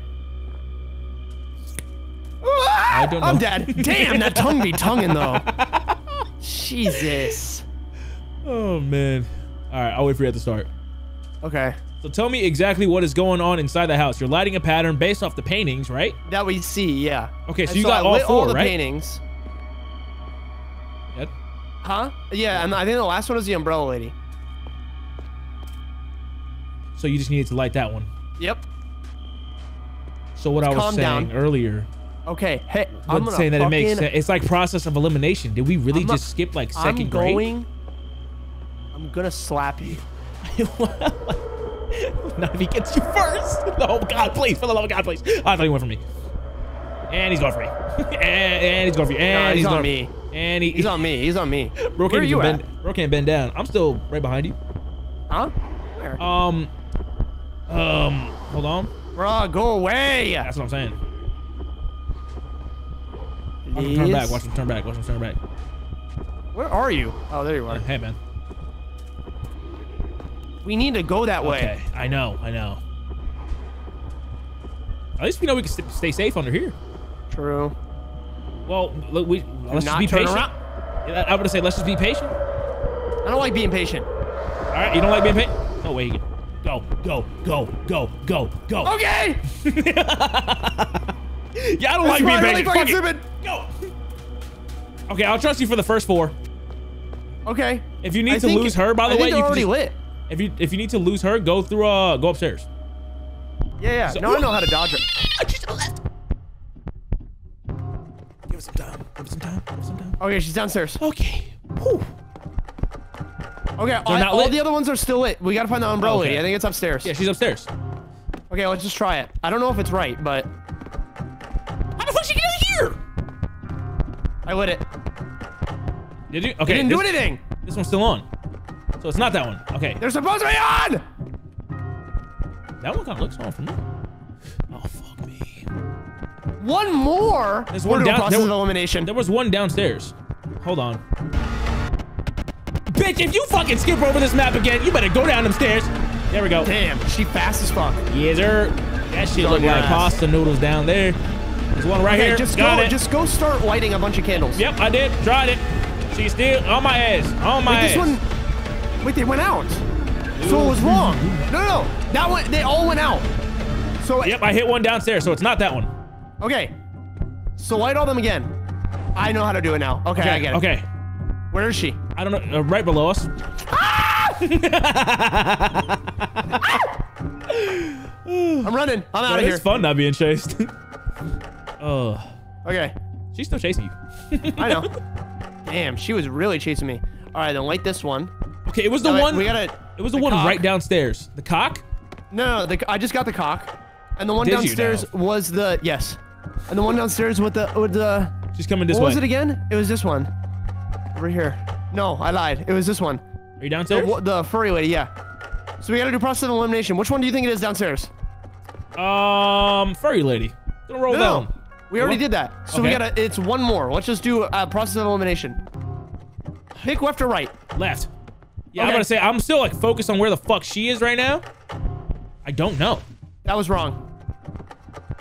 I don't know. I'm dead. Damn, that tongue be tonguing though. Jesus. Oh man. All right, I'll wait for you at the start. Okay. So tell me exactly what is going on inside the house. You're lighting a pattern based off the paintings, right? That we see, yeah. Okay, so and you so got I all lit four, all the right? paintings. Yep. Huh? Yeah, and I think the last one was the umbrella lady. So you just needed to light that one. Yep. So what Let's I was saying down. earlier. Okay, hey, I'm gonna saying that it makes sense. It's like process of elimination. Did we really a, just skip like second I'm going, grade? I'm gonna slap you. Not if he gets you first. Oh God, please! For the love of God, please! I thought he went for me. And he's going for me. and, and he's going for you. And no, he's, he's on me. And he, he's on me. He's on me. Bro can't Where are you bend, at? Bro can't bend down. I'm still right behind you. Huh? Where? Um. Um. Hold on. Bro, go away. That's what I'm saying. Watch him turn back, watch him turn back, watch him turn back. Where are you? Oh, there you are. Hey, man. We need to go that way. Okay, I know, I know. At least we know we can stay safe under here. True. Well, look, we, let's just be patient. Yeah, I would say let's just be patient. I don't like being patient. All right, you don't like being patient? No way. Go, go, go, go, go, go. Okay! Yeah, I don't That's like being really fucking stupid. Go. Okay, I'll trust you for the first four. Okay. If you need I to think, lose her, by the I way, you can already just, lit. If you if you need to lose her, go through uh go upstairs. Yeah, yeah. So, no, I know how to dodge her. She's on the left. Give us some time. Give us some time. Give us some time. Okay, she's downstairs. Okay. Whew. Okay. All, not all the other ones are still lit. We gotta find the umbrella lady. Okay. I think it's upstairs. Yeah, she's upstairs. Okay, let's just try it. I don't know if it's right, but. I lit it. Did you? Okay. It didn't this, do anything. This one's still on. So it's not that one. Okay. They're supposed to be on! That one kind of looks on for me. Oh, fuck me. One more? There's one down, process there, of elimination. There was one downstairs. Hold on. Bitch, if you fucking skip over this map again, you better go down them stairs. There we go. Damn, she fast as fuck. Yeah, there. That shit looked like pasta noodles down there. There's one right okay, here. Just Got go, it. Just go start lighting a bunch of candles. Yep, I did. Tried it. She's still on my ass. On my wait, ass. This one, wait, they went out. Ooh. So it was wrong. No, no, no. That one, they all went out. So yep, I hit one downstairs, so it's not that one. Okay. So light all them again. I know how to do it now. Okay, okay I get it. Okay. Where is she? I don't know. Uh, right below us. Ah! ah! I'm running. I'm out of here. It's fun not being chased. Oh. Okay. She's still chasing you. I know. Damn, she was really chasing me. All right, then light this one. Okay, it was the now one. We gotta. It was the, the one cock. right downstairs. The cock? No, no, the, I just got the cock. And the one Did downstairs was the yes. And the one downstairs with the with the. She's coming this what way. What was it again? It was this one. Over here. No, I lied. It was this one. Are you downstairs? The, the furry lady, yeah. So we gotta do process of elimination. Which one do you think it is downstairs? Um, furry lady. Don't roll no, down. We already what? did that. So okay. we gotta, it's one more. Let's just do uh, process of elimination. Pick left or right? Left. Yeah, okay. I'm gonna say, I'm still like focused on where the fuck she is right now. I don't know. That was wrong.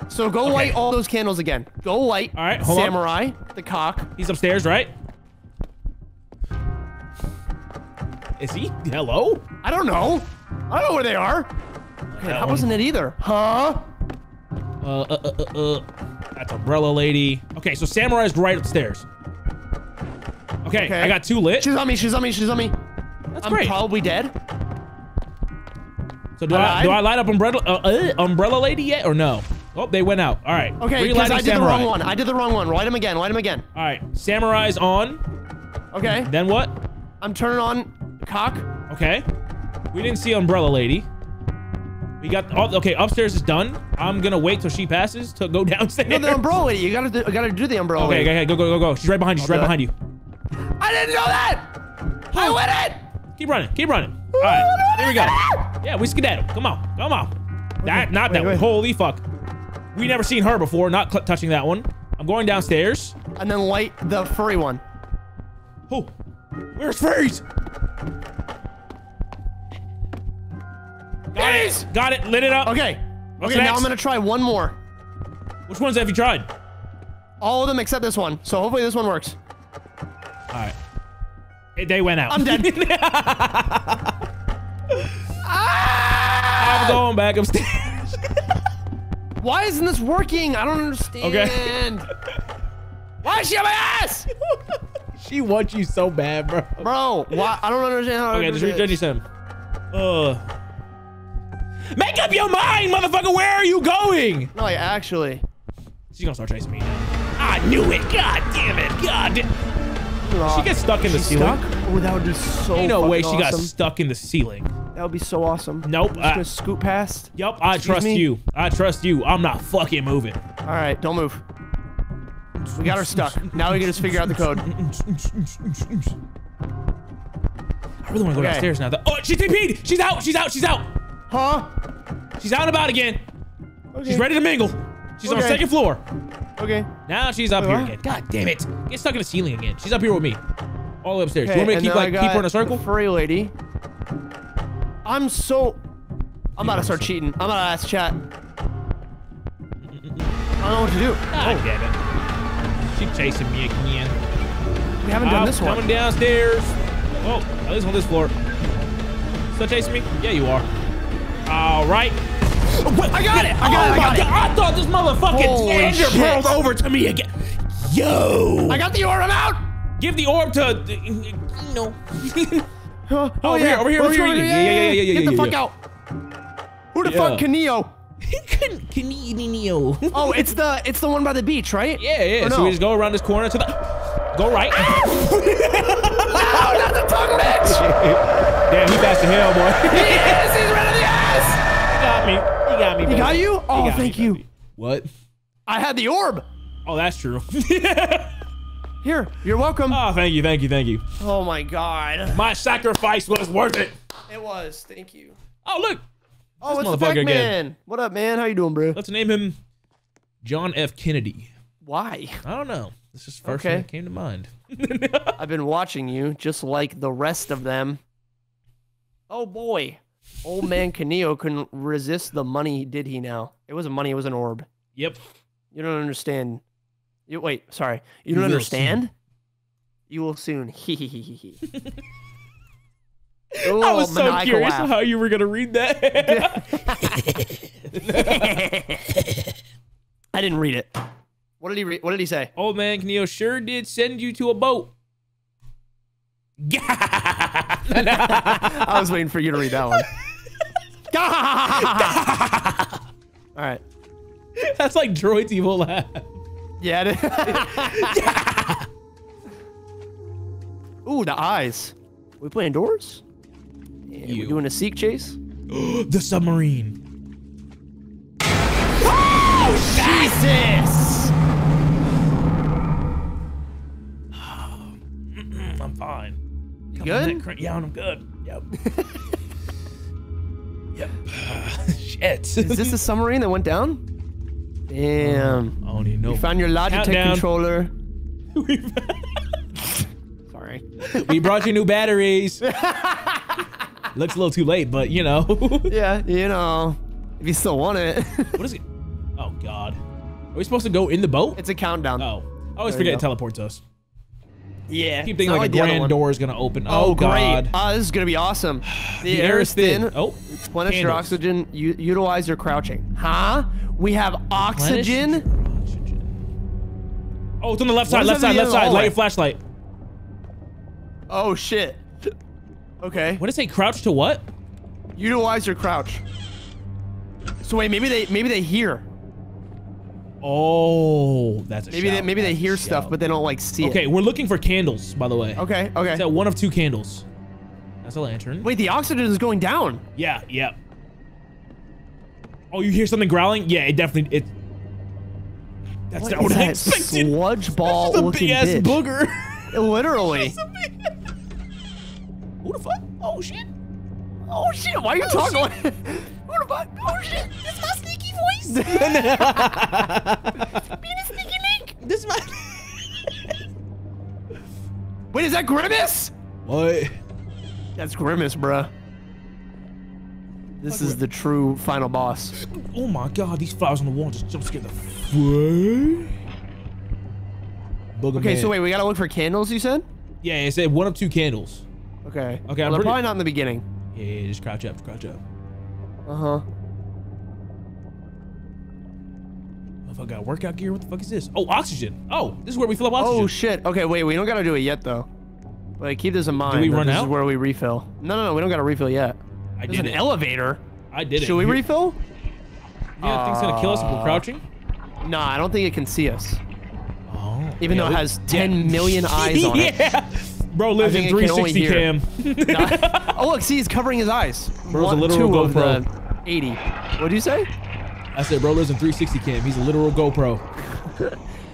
So go okay. light all those candles again. Go light all right, hold Samurai, on. the cock. He's upstairs, right? Is he? Hello? I don't know. I don't know where they are. Man, I wasn't it either. Huh? Uh, uh, uh, uh. That's umbrella lady. Okay, so Samurai's right upstairs. Okay, okay, I got two lit. She's on me, she's on me, she's on me. That's I'm great. probably dead. So do I, I do I light up umbrella uh, uh, umbrella lady yet or no? Oh, they went out. All right. Okay, because I did Samurai. the wrong one. I did the wrong one. Light him again. Light him again. All right. Samurai's on. Okay. Then what? I'm turning on the cock. Okay. We didn't see umbrella lady. We got all, okay. Upstairs is done. I'm gonna wait till she passes to go downstairs. No, the umbrella lady. You gotta do, gotta do the umbrella. Okay, lady. Okay, go, go, go, go. She's right behind you. She's I'll right behind you. I didn't know that. I win it. Keep running. Keep running. All right. Here we go. Yeah, we skedaddle. Come on. Come on. Okay. That, not wait, that wait. one. Holy fuck. We never seen her before, not touching that one. I'm going downstairs. And then light the furry one. Oh, where's furries? Got it. it, got it, lit it up. Okay, What's okay, next? now I'm gonna try one more. Which ones have you tried? All of them except this one, so hopefully this one works. All right, they went out. I'm dead. ah! I'm going back upstairs. Why isn't this working? I don't understand. Okay. Why is she on my ass? She wants you so bad, bro. Bro, why? I don't understand how Okay, just read you some. Uh. Make up your mind, motherfucker. Where are you going? No, like, actually. She's gonna start chasing me now. I knew it. God damn it. God damn. She gets stuck in the she ceiling. Stuck? Oh, that would be so Ain't no way she awesome. got stuck in the ceiling. That would be so awesome. Nope. I'm just gonna uh, scoot past. Yep, I Excuse trust me? you. I trust you. I'm not fucking moving. All right, don't move. We got her stuck. Now we can just figure out the code. I really want to go okay. downstairs now. Though. Oh, she T P'd. She's out. She's out. She's out. Huh? She's out and about again. Okay. She's ready to mingle. She's okay. on the second floor. Okay. Now she's up Wait, here what? again. God damn it. Get stuck in the ceiling again. She's up here with me. All the way upstairs. Okay, Do you want me to keep, like, keep her in a circle? Furry lady. I'm so... I'm about to start cheating. I'm about to ask chat. I don't know what to do. God oh. damn it. She's chasing me again. We haven't done I'm this one. coming downstairs. Oh, at least on this floor. Still chasing me? Yeah, you are. All right. I got it. I got oh it. I got it. I thought this motherfucking danger pearled over to me again. Yo. I got the orb. I'm out. Give the orb to... You know... Huh? Oh, over yeah. here, over here, Let's over here. Yeah, yeah, yeah, yeah, yeah, yeah. Get the yeah, fuck yeah. out. Who the yeah. fuck, Kaneo? Kaneo. Oh, it's the it's the one by the beach, right? Yeah, yeah. Or so no? we just go around this corner to the go right. Ah! No, not the tongue, bitch. Damn, he passed the hell, boy. He is. He's right in the ass. He got me. He got me. Baby. He got you? Oh, got thank me, you. Baby. What? I had the orb. Oh, that's true. Here, you're welcome. Oh, thank you, thank you, thank you. Oh my God. My sacrifice was worth it. It was, thank you. Oh, look. Oh, it's the Pac Man. What up, man? How you doing, bro? Let's name him John F. Kennedy. Why? I don't know. This is the first okay. one that came to mind. I've been watching you, just like the rest of them. Oh boy. Old man Kaneo couldn't resist the money, did he now? It wasn't money, it was an orb. Yep. You don't understand. You, wait, sorry. You don't you understand? Soon. You will soon. He he he he. I was so curious laugh. how you were gonna read that. I didn't read it. What did he read? What did he say? Old man Kaneo sure did send you to a boat. I was waiting for you to read that one. All right. That's like Droid's evil laugh. Yeah. It Ooh, the eyes. We playing Doors? Yeah, we doing a seek chase? The submarine. Oh, Jesus! I'm fine. You good? Yeah, I'm good. Yep. Yep. Uh, shit. Is this the submarine that went down? Damn. Oh, I don't even know. You found your Logitech Countdown. controller. Sorry. We brought you new batteries. Looks a little too late, but you know. Yeah, you know. If you still want it. What is it? Oh, God. Are we supposed to go in the boat? It's a countdown. Oh. I always there forget it teleports us. Yeah. I keep thinking like a grand door is going to open. Oh, oh God. Great. Uh, this is going to be awesome. The, the air is thin. thin. Oh. Replenish Candles. your oxygen. U utilize your crouching. Huh? We have oxygen. oxygen. Oh, it's on the left what side. Left side. Left side. Light your flashlight. Oh, shit. Okay. What does it say? Crouch to what? Utilize your crouch. So wait, maybe they maybe they hear. Oh, that's a maybe shout. They, maybe that's they hear stuff, but they don't like see okay, it. Okay, we're looking for candles, by the way. Okay, okay. It's at one of two candles. That's a lantern. Wait, the oxygen is going down. Yeah, yeah. Oh, you hear something growling? Yeah, it definitely it. That's what not what that I expected. Sludge ball a looking big ass bitch. booger. Literally. Who the fuck? Oh shit! Oh shit! Why are you oh, talking? Shit. Who the fuck? Oh shit! This is my sneaky voice. Being a sneaky link. This is my. Wait, is that Grimace? What? That's Grimace, bruh. This That's is the true final boss. Oh my God! These flowers on the wall just jump scare the fuck. Okay, so wait, we gotta look for candles. You said? Yeah, it said one of two candles. Okay. Okay. Well, I'm probably not in the beginning. Yeah, yeah, just crouch up, crouch up. Uh huh. Oh, I got workout gear. What the fuck is this? Oh, oxygen. Oh, this is where we fill up oxygen. Oh shit. Okay, wait. We don't gotta do it yet though. Like, keep this in mind. Do we run this out? This is where we refill. No, no, no. We don't gotta refill yet. I There's did an it. elevator. I did it. Should we Here. refill? You don't think it's gonna kill us if we're crouching? Nah, I don't think it can see us. Oh. Even yeah, though it has ten million eyes on it. Yeah. Bro lives in three sixty cam. Nah. Oh look, see, he's covering his eyes. Bro's One, a literal GoPro. eighty. What'd you say? I said bro lives in three sixty cam. He's a literal GoPro.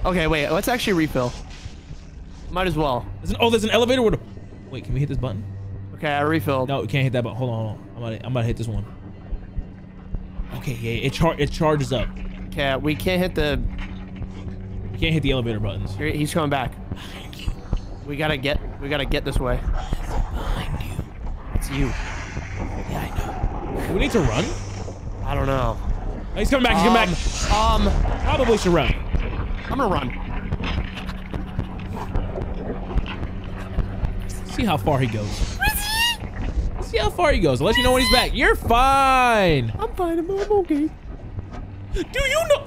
Okay, wait. Let's actually refill. Might as well. There's an, oh, there's an elevator. Wait, can we hit this button? Okay, I refilled. No, we can't hit that button. Hold on, hold on. I'm about to, I'm about to hit this one. Okay, yeah, it char it charges up. Okay, we can't hit the. We can't hit the elevator buttons. Here, he's coming back. We gotta get, we gotta get this way. Behind you. It's you. Yeah, I know. Do we need to run? I don't know. Oh, he's coming back, he's um, coming back. Um, Probably should run. I'm gonna run. See how far he goes. See how far he goes. I'll let you know when he's back. You're fine. I'm fine, I'm okay. Do you know?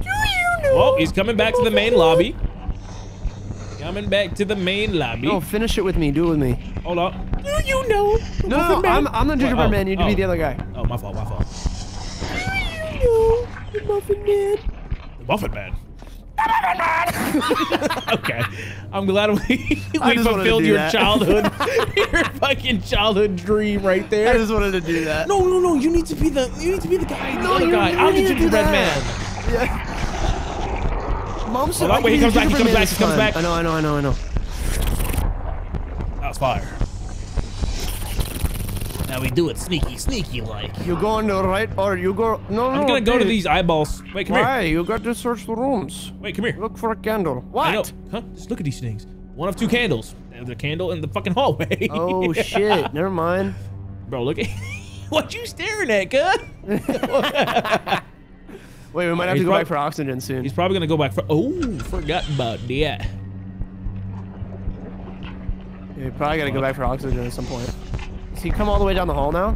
Do you know? Oh, he's coming back I'm to the main okay. lobby. Coming back to the main lobby. No, finish it with me. Do it with me. Hold up. Do you know? No, no, I'm, I'm the gingerbread oh, man. You need oh. to be the other guy. Oh, my fault, my fault. Do you know the Muffin Man? The Muffin Man? The Muffin Man! Okay. I'm glad we, we fulfilled your that. childhood, your fucking childhood dream right there. I just wanted to do that. No, no, no. You need to be the, you need to be the guy. No, the you guy. I'm the gingerbread man. Yeah. Mom said, oh, wait, he comes back, he comes back, he comes back. I know, I know, I know, I know. That was fire. Now we do it sneaky, sneaky like. You go on the right or you go. No, no, I'm gonna go to these eyeballs. Wait, come here. Why? You got to search the rooms. Wait, come here. Look for a candle. What? Huh? Just look at these things. One of two candles. There's a candle in the fucking hallway. Oh, yeah. Shit. Never mind. Bro, look at. What you staring at, cuz? Wait, we might have he's to go probably, back for oxygen soon. He's probably gonna go back for. Oh, forgot about that. Yeah, we probably gotta go back for oxygen at some point. Does he come all the way down the hall now?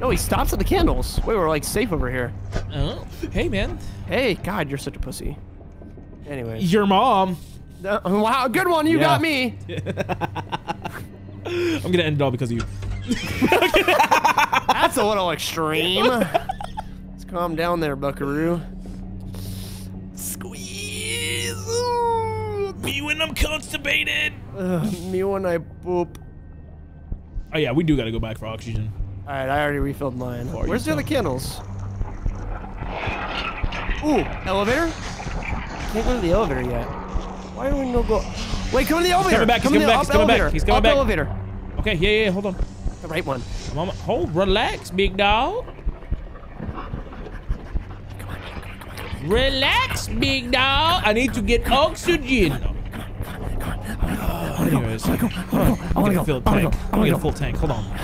No, he stops at the candles. Wait, we're like safe over here. Oh, hey man. Hey, God, you're such a pussy. Anyway. Your mom. Uh, wow, good one. You yeah. got me. I'm gonna end it all because of you. That's a little extreme. Calm down there, Buckaroo. Squeeze. Ooh. Me when I'm constipated. Ugh, me when I poop. Oh yeah, we do gotta go back for oxygen. All right, I already refilled mine. Where's the other candles? Ooh, elevator? Can't go to the elevator yet. Why do we no go? Wait, come to the elevator. He's coming back. He's coming back. He's coming back. He's coming back. He's coming back. Elevator. Okay, yeah, yeah, hold on. The right one. Mama, hold, relax, big dog. Come on, come on, come on, come on. Relax, big dog. I need to get oxygen. Oh, anyways. I want to get a full tank. I want to get a full tank. Hold on. Yeah,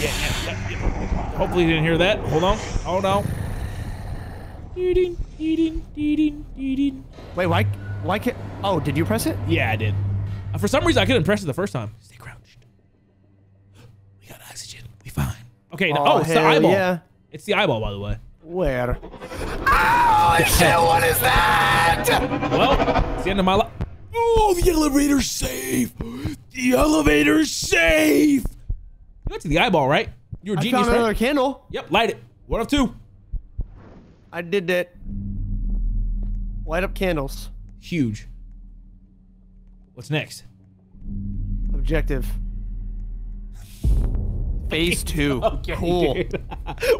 yeah, yeah. Hopefully you didn't hear that. Hold on. Oh, no. Wait, why? Why can't... Oh, did you press it? Yeah, I did. For some reason, I couldn't press it the first time. Stay crouched. We got oxygen. We fine. Okay. Now, oh, oh, it's the eyeball. Yeah. It's the eyeball, by the way. Where? Oh, shit, what is that? Well, it's the end of my life. Oh, the elevator's safe. The elevator's safe. You went to the eyeball, right? You were I genius, found another right? candle. Yep, light it. One of two. I did that. Light up candles. Huge. What's next? Objective. Phase two. Okay, cool.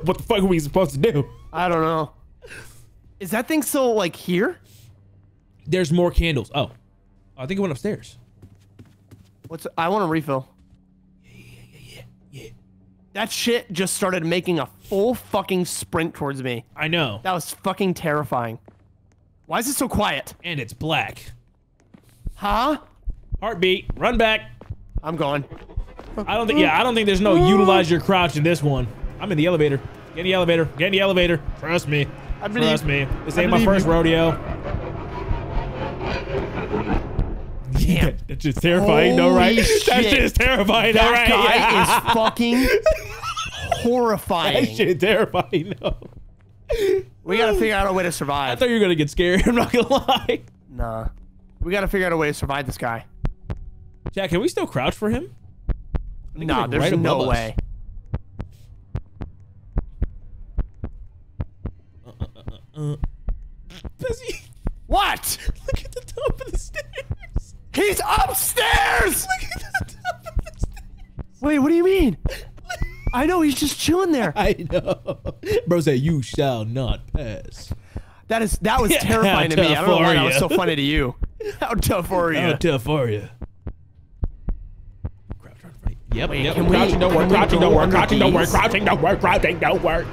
What the fuck are we supposed to do? I don't know. Is that thing still like here? There's more candles. Oh, I think it went upstairs. What's? I want to refill. Yeah, yeah, yeah, yeah, yeah. That shit just started making a full fucking sprint towards me. I know. That was fucking terrifying. Why is it so quiet? And it's black. Huh? Heartbeat. Run back. I'm gone. I don't think. Yeah, I don't think there's no utilize your crouch in this one. I'm in the elevator. Get in the elevator. Get in the elevator. Trust me. I believe, Trust me. This ain't my first you. rodeo. Damn. That's just terrifying, though, no, right? Shit. That shit is terrifying, though, right? That guy is fucking horrifying. That shit is terrifying, though. No. We gotta figure out a way to survive. I thought you were gonna get scared. I'm not gonna lie. Nah. We gotta figure out a way to survive this guy. Jack, can we still crouch for him? Nah, like there's right no way. Uh, uh, uh, uh. Pezzy. What? Look at the top of the stairs. He's upstairs! Look at the top of the stairs. Wait, what do you mean? I know, he's just chilling there. I know. Bro said, you shall not pass. That is that was terrifying yeah, to me. I don't know why that was so funny to you. How tough are you? How tough are you? Crouch, right, right. Yep, Wait, yep. Crouching don't work. Crouching don't work. Crouching don't work. Crouching don't work. Crouching don't work.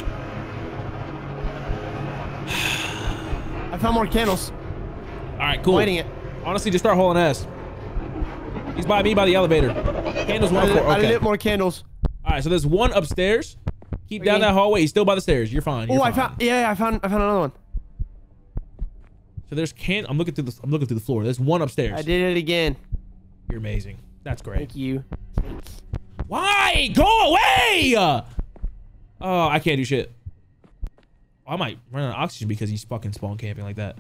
I found more candles. All right, cool. Lighting it. Honestly, just start hauling ass. He's by me by the elevator. Candles one for okay. I lit more candles. All right, so there's one upstairs. Keep Wait. down that hallway. He's still by the stairs. You're fine. Oh, I found. Yeah, I found. I found another one. So there's can I'm looking through the I'm looking through the floor. There's one upstairs. I did it again. You're amazing. That's great. Thank you. Thanks. Why? Go away! Oh, I can't do shit. I might run out of oxygen because he's fucking spawn camping like that.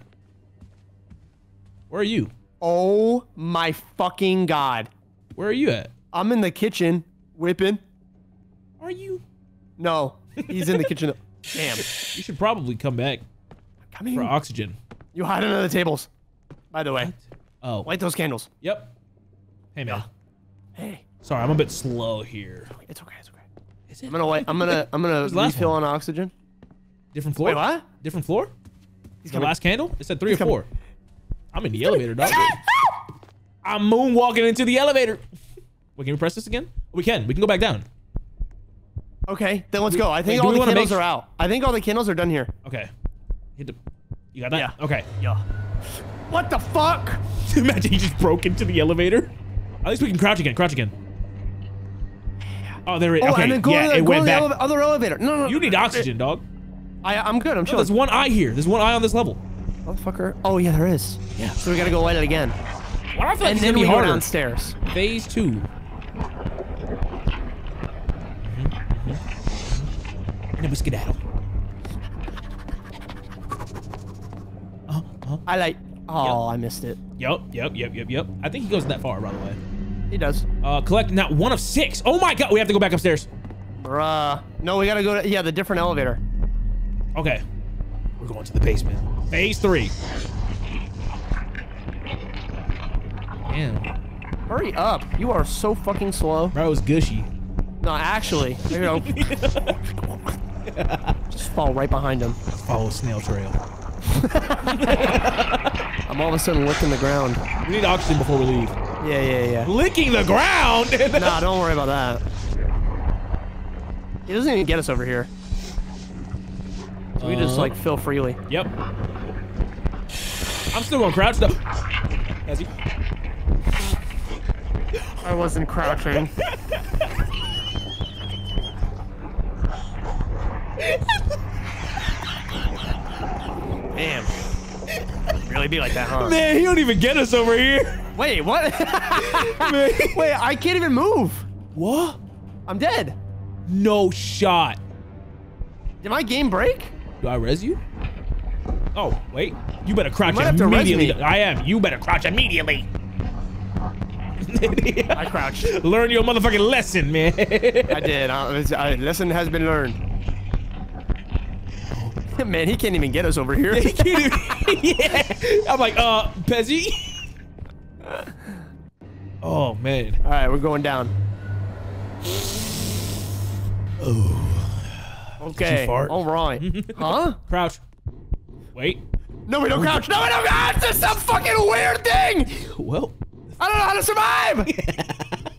Where are you? Oh my fucking god. Where are you at? I'm in the kitchen whipping. Are you? No. He's in the kitchen. Damn. You should probably come back Coming. for oxygen. You hide under the tables, by the way. What? Oh. Light those candles. Yep. Hey, man. Yeah. Hey. Sorry, I'm a bit slow here. It's okay, it's okay. Is it? I'm gonna, I'm gonna, I'm gonna refill on oxygen. Different floor? Wait, what? Different floor? He's the last candle? It said three He's or coming. four. I'm in the elevator, dog. I'm moonwalking into the elevator. Wait, can we press this again? We can, we can go back down. Okay, then let's we, go. I think wait, all the candles make... are out. I think all the candles are done here. Okay. Hit the... You got that? Yeah. Okay. Yeah. What the fuck? Imagine he just broke into the elevator. At least we can crouch again. Crouch again. Oh, there it is. Oh, okay. And then go yeah, to the, it go went to the back. Ele other elevator. No, no, no. You need oxygen, it, dog. I, I'm good. I'm no, chilling. There's one eye here. There's one eye on this level. Motherfucker. Oh, yeah, there is. Yeah. So we gotta go light it again. Well, I feel like and then we harder. go downstairs. Phase two. Mm-hmm. Mm-hmm. And it was skedaddle. I like. Oh, yep. I missed it. Yep, yep, yep, yep, yep. I think he goes that far, by the way. He does. Uh, collecting that one of six. Oh my god, we have to go back upstairs. Bruh. No, we gotta go to yeah the different elevator. Okay. We're going to the basement. Phase three. Damn. Hurry up! You are so fucking slow. Bro, it was gushy. No, actually, there you go. Just fall right behind him. Follow a snail trail. I'm all of a sudden licking the ground. We need oxygen before we leave. Yeah, yeah, yeah. Licking the ground. Nah, don't worry about that. It doesn't even get us over here. So we uh, just like fill freely. Yep. I'm still gonna crouch though. As he... I wasn't crouching. Damn. Really be like that, huh? Man, he don't even get us over here. Wait, what? Wait, I can't even move. What? I'm dead. No shot. Did my game break? Do I res you? Oh, wait. You better crouch you immediately. I am. You better crouch immediately. I crouched. Learn your motherfucking lesson, man. I did. I, I, lesson has been learned. Man, he can't even get us over here. He can't even, yeah. I'm like, uh, Pezzy. Oh, man. All right, we're going down. Oh. Okay. All right. Huh? Crouch. Wait. No, we don't crouch. No, we don't crouch. That's some fucking weird thing. Well, I don't know how to survive.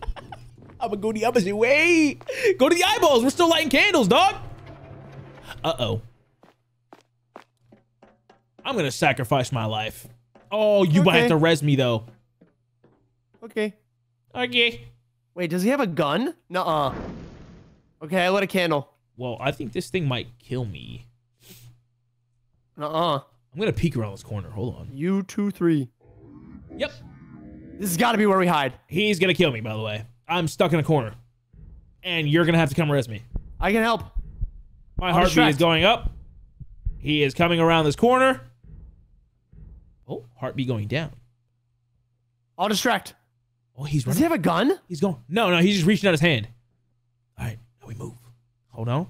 I'm gonna go the opposite way. Go to the eyeballs. We're still lighting candles, dog. Uh-oh. I'm gonna sacrifice my life. Oh, you okay. Might have to res me though. Okay. Okay. Wait, does he have a gun? Nuh-uh. Okay, I lit a candle. Well, I think this thing might kill me. Nuh-uh. I'm gonna peek around this corner. Hold on. You two, three. Yep. This has gotta be where we hide. He's gonna kill me, by the way. I'm stuck in a corner. And you're gonna have to come res me. I can help. My I'm heartbeat distracted. Is going up. He is coming around this corner. Oh, heartbeat going down. I'll distract. Oh, he's running. Does he have a gun? He's going. No, no, he's just reaching out his hand. All right, now we move. Hold on.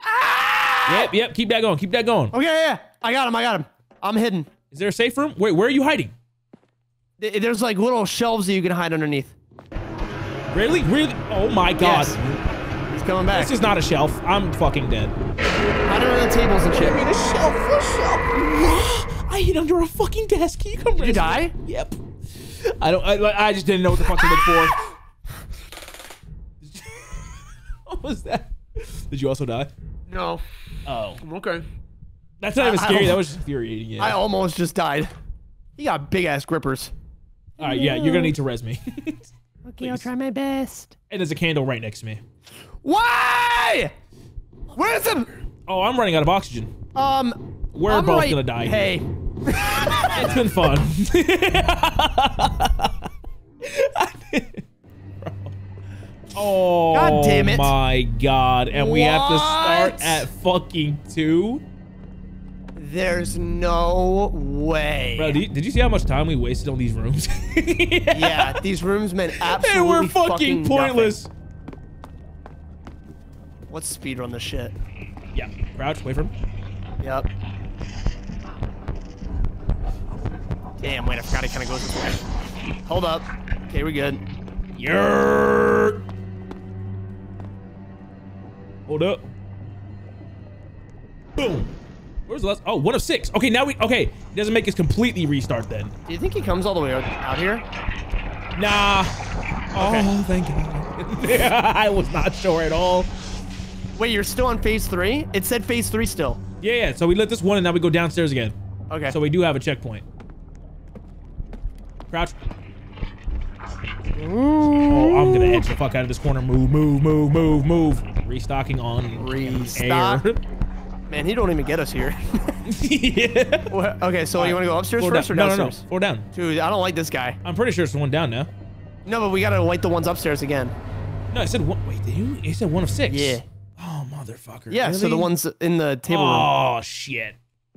Ah! Yep, yep, keep that going, keep that going. Okay, yeah, yeah, I got him, I got him. I'm hidden. Is there a safe room? Wait, where are you hiding? There's like little shelves that you can hide underneath. Really? Really? Oh my God. Yes. He's coming back. This is not a shelf. I'm fucking dead. Hide under the tables and shit. I mean, a shelf, a shelf. I hid under a fucking desk. Can you come? Did you die? Me? Yep. I don't. I, I just didn't know what the fuck to look for. What was that? Did you also die? No. Oh. I'm okay. That's not even I, scary. I, that was just infuriating. Yeah. I almost just died. You got big ass grippers. All right. Yeah. You're gonna need to res me. Okay. Please. I'll try my best. And there's a candle right next to me. Why? Where's the? Oh, I'm running out of oxygen. Um. We're I'm both right. gonna die. Hey. Here. It's been fun. Oh, God damn it. My God. And what? We have to start at fucking two? There's no way. Bro, did you, did you see how much time we wasted on these rooms? Yeah. Yeah, these rooms meant absolutely nothing. They were fucking, fucking pointless. Nothing. Let's speedrun this shit. Yeah, crouch, wait for him. Yep. Damn, wait, I forgot it kind of goes this way. Hold up. Okay, we're good. Yerrrrr. Hold up. Boom. Where's the last? Oh, one of six. Okay, now we, okay. It doesn't make us completely restart then. Do you think he comes all the way out here? Nah. Okay. Oh, thank God. I was not sure at all. Wait, you're still on phase three? It said phase three still. Yeah, yeah, so we lit this one and now we go downstairs again. Okay. So we do have a checkpoint. Crouch. Oh, I'm gonna edge the fuck out of this corner. Move, move, move, move, move. Restocking on Restock. Air. Man, he don't even get us here. Yeah. Well, okay, so right. You wanna go upstairs Four first down. Or downstairs? No, no, no. Four down. Dude, I don't like this guy. I'm pretty sure it's the one down now. No, but we gotta light the ones upstairs again. No, it said one. Wait, did you? It said one of six. Yeah. Oh, motherfucker. Yeah, really? So the ones in the table oh, room. Oh, shit.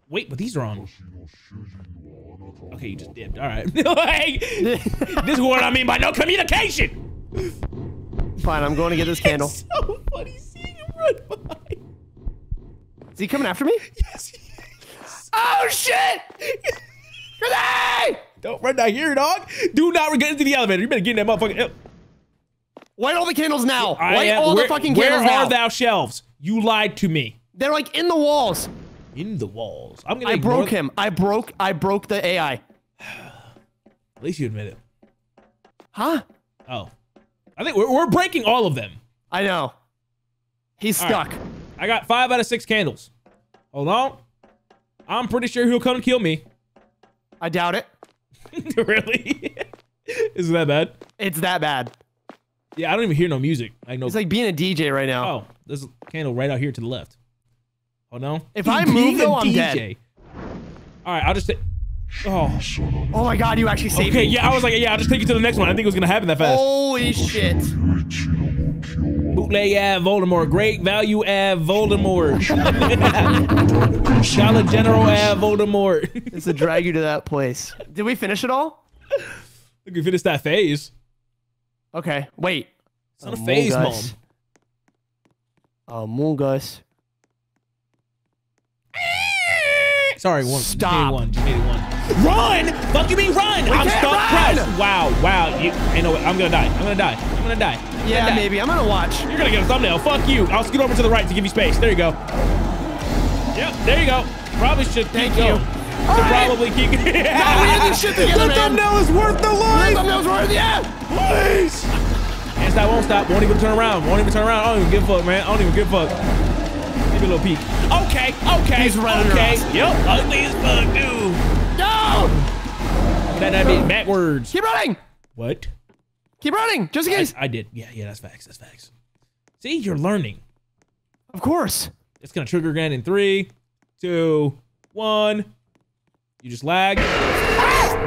Wait, but these are on. Okay, you just dipped. All right. Like, this is what I mean by no communication. Fine, I'm going to get this candle. It's so funny seeing him run by. Is he coming after me? Yes, he is. Oh, shit! Grenade! Don't run down here, dog. Do not get into the elevator. You better get in that motherfucking... Light all the candles now. Light am, all where, the fucking candles now. Where are thou shelves? You lied to me. They're like in the walls. In the walls. I'm gonna I broke him. I broke I broke the A I. At least you admit it. Huh? Oh. I think we're, we're breaking all of them. I know. He's all stuck. Right. I got five out of six candles. Hold on. I'm pretty sure he'll come kill me. I doubt it. Really? Is it that bad? It's that bad. Yeah, I don't even hear no music. I know. It's like being a D J right now. Oh, there's a candle right out here to the left. Oh, no. If I move, though, I'm dead. All right, I'll just take... Oh. Oh, my God, you actually saved me. Okay, yeah, I was like, yeah, I'll just take you to the next one. I think it was going to happen that fast. Holy shit. Bootleg av Voldemort. Great value av Voldemort. Dollar General av Voldemort. It's to drag you to that place. Did we finish it all? I think we finished that phase. Okay, wait. It's not a phase, Mom. Among Us. Sorry, one. Stop. One, one. Run! Fuck you, mean run! We I'm stuck. Run! Press. Wow, wow. You, you know what? I'm gonna die. I'm gonna die. I'm gonna die. I'm yeah, gonna die. Maybe. I'm gonna watch. You're gonna get a thumbnail. Fuck you. I'll scoot over to the right to give you space. There you go. Yep. There you go. Probably should. Thank you. All right. Probably keep. Now we have this shit together, man. The thumbnail is worth the life. The thumbnail is worth the yeah. Please. And that won't stop. Won't even turn around. Won't even turn around. I don't even give a fuck, man. I don't even give a fuck. Give me a little peek. Okay, okay, he's running okay. Around. Yep, ugly as fuck, dude. No! That that'd be backwards. Keep running! What? Keep running, just in case. I, I did. Yeah, yeah, that's facts, that's facts. See, you're learning. Of course. It's gonna trigger again in three, two, one. You just lag. Ah!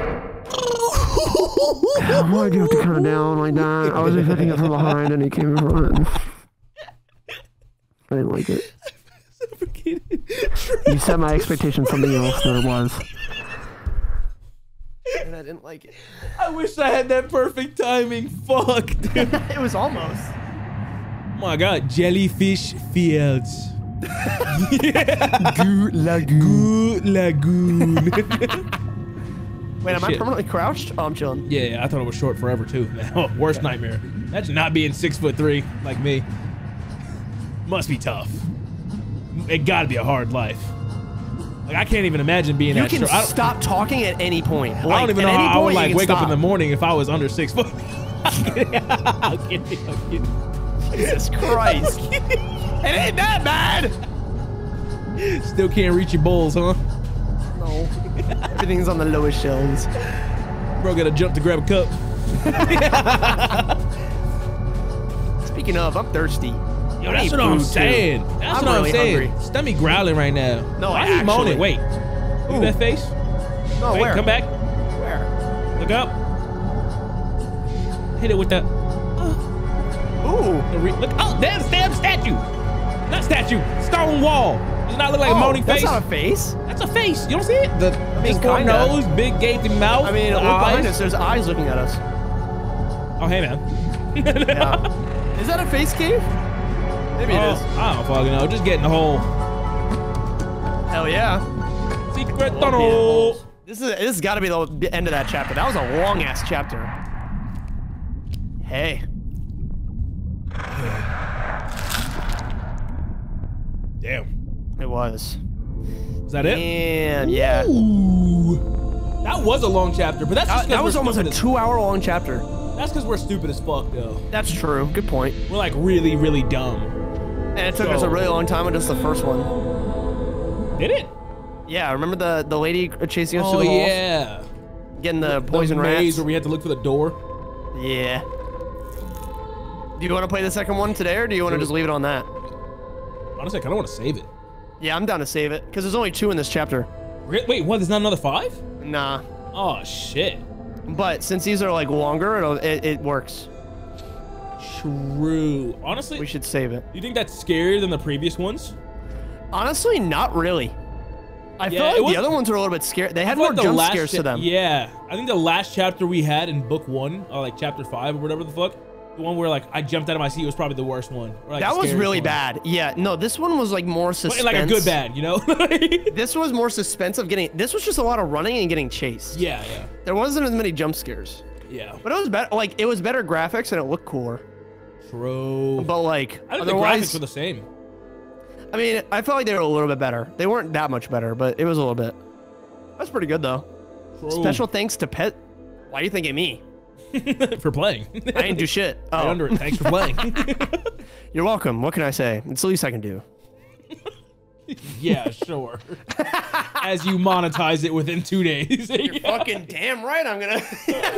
Why'd you have to turn down like that? I was just hitting it from behind and he came in front. I didn't like it. You set my expectation something else than it was. And I didn't like it. I wish I had that perfect timing. Fuck, dude. It was almost. Oh my God. Jellyfish fields. Goo lagoon. Goo lagoon. Wait, am Shit. I permanently crouched? Oh, I'm chilling. Yeah, yeah, I thought it was short forever, too. Oh, worst okay. nightmare. That's not being six foot three like me. Must be tough. It gotta be a hard life. Like, I can't even imagine being you that short. You can stop talking at any point. Like, I don't even know how I would like wake stop. up in the morning if I was under six foot. I'm kidding. I'm kidding. I'm kidding. Jesus Christ. It ain't that bad. Still can't reach your bowls, huh? No. Everything's on the lower shelves. Bro, gotta jump to grab a cup. Speaking of, I'm thirsty. Yo, that's what I'm saying. Too. That's I'm what really I'm saying. Hungry. Stomach growling right now. No, I actually. Moaning. Wait. Ooh. That face? No, Wait, where? Come back. Where? Look up. Hit it with that. Uh. Ooh. Look. Oh, damn, damn statue. Not statue. Stone wall. Does it not look like oh, a moaning face? That's not a face. That's a face. You don't see it? The I mean, big kinda. nose, big gaping mouth. I mean, look behind us. There's eyes looking at us. Oh, hey, man. Yeah. Is that a face cave? Maybe oh, it is. I don't fucking know. Just getting the hole. Hell yeah. Secret tunnel. This is this has got to be the end of that chapter. That was a long ass chapter. Hey. Damn. It was. Is that it? And yeah. Ooh. That was a long chapter, but that's just that, that was almost a two-hour long chapter. That's because we're stupid as fuck, though. That's true. Good point. We're like really, really dumb. And it took so. us a really long time on just the first one. Did it? Yeah, remember the, the lady chasing us oh, through the walls? yeah. Getting the, the poison the maze rats? Where we had to look for the door? Yeah. Do you want to play the second one today, or do you want to just leave it on that? Honestly, I kind of want to save it. Yeah, I'm down to save it, because there's only two in this chapter. Wait, what? There's not another five? Nah. Oh, shit. But since these are like longer, it'll, it, it works. True. Honestly, we should save it. You think that's scarier than the previous ones? Honestly, not really. I yeah, feel like the other ones were a little bit scary. They had more like jump scares to them. Yeah, I think the last chapter we had in book one, or like chapter five or whatever the fuck, the one where like I jumped out of my seat was probably the worst one. Or, like, that was really one. bad. Yeah, no, this one was like more suspense. Like a good bad, you know? This was more suspense of getting, this was just a lot of running and getting chased. Yeah, yeah. There wasn't as many jump scares. Yeah. But it was better, like it was better graphics and it looked cooler. True. But like, I think the graphics were the same. I mean, I felt like they were a little bit better. They weren't that much better, but it was a little bit. That's pretty good though. True. Special thanks to Pet. Why are you thinking me? for playing. I didn't do shit. Oh. Right under it. Thanks for playing. You're welcome. What can I say? It's the least I can do. Yeah, sure. As you monetize it within two days. You're yeah. fucking damn right I'm gonna.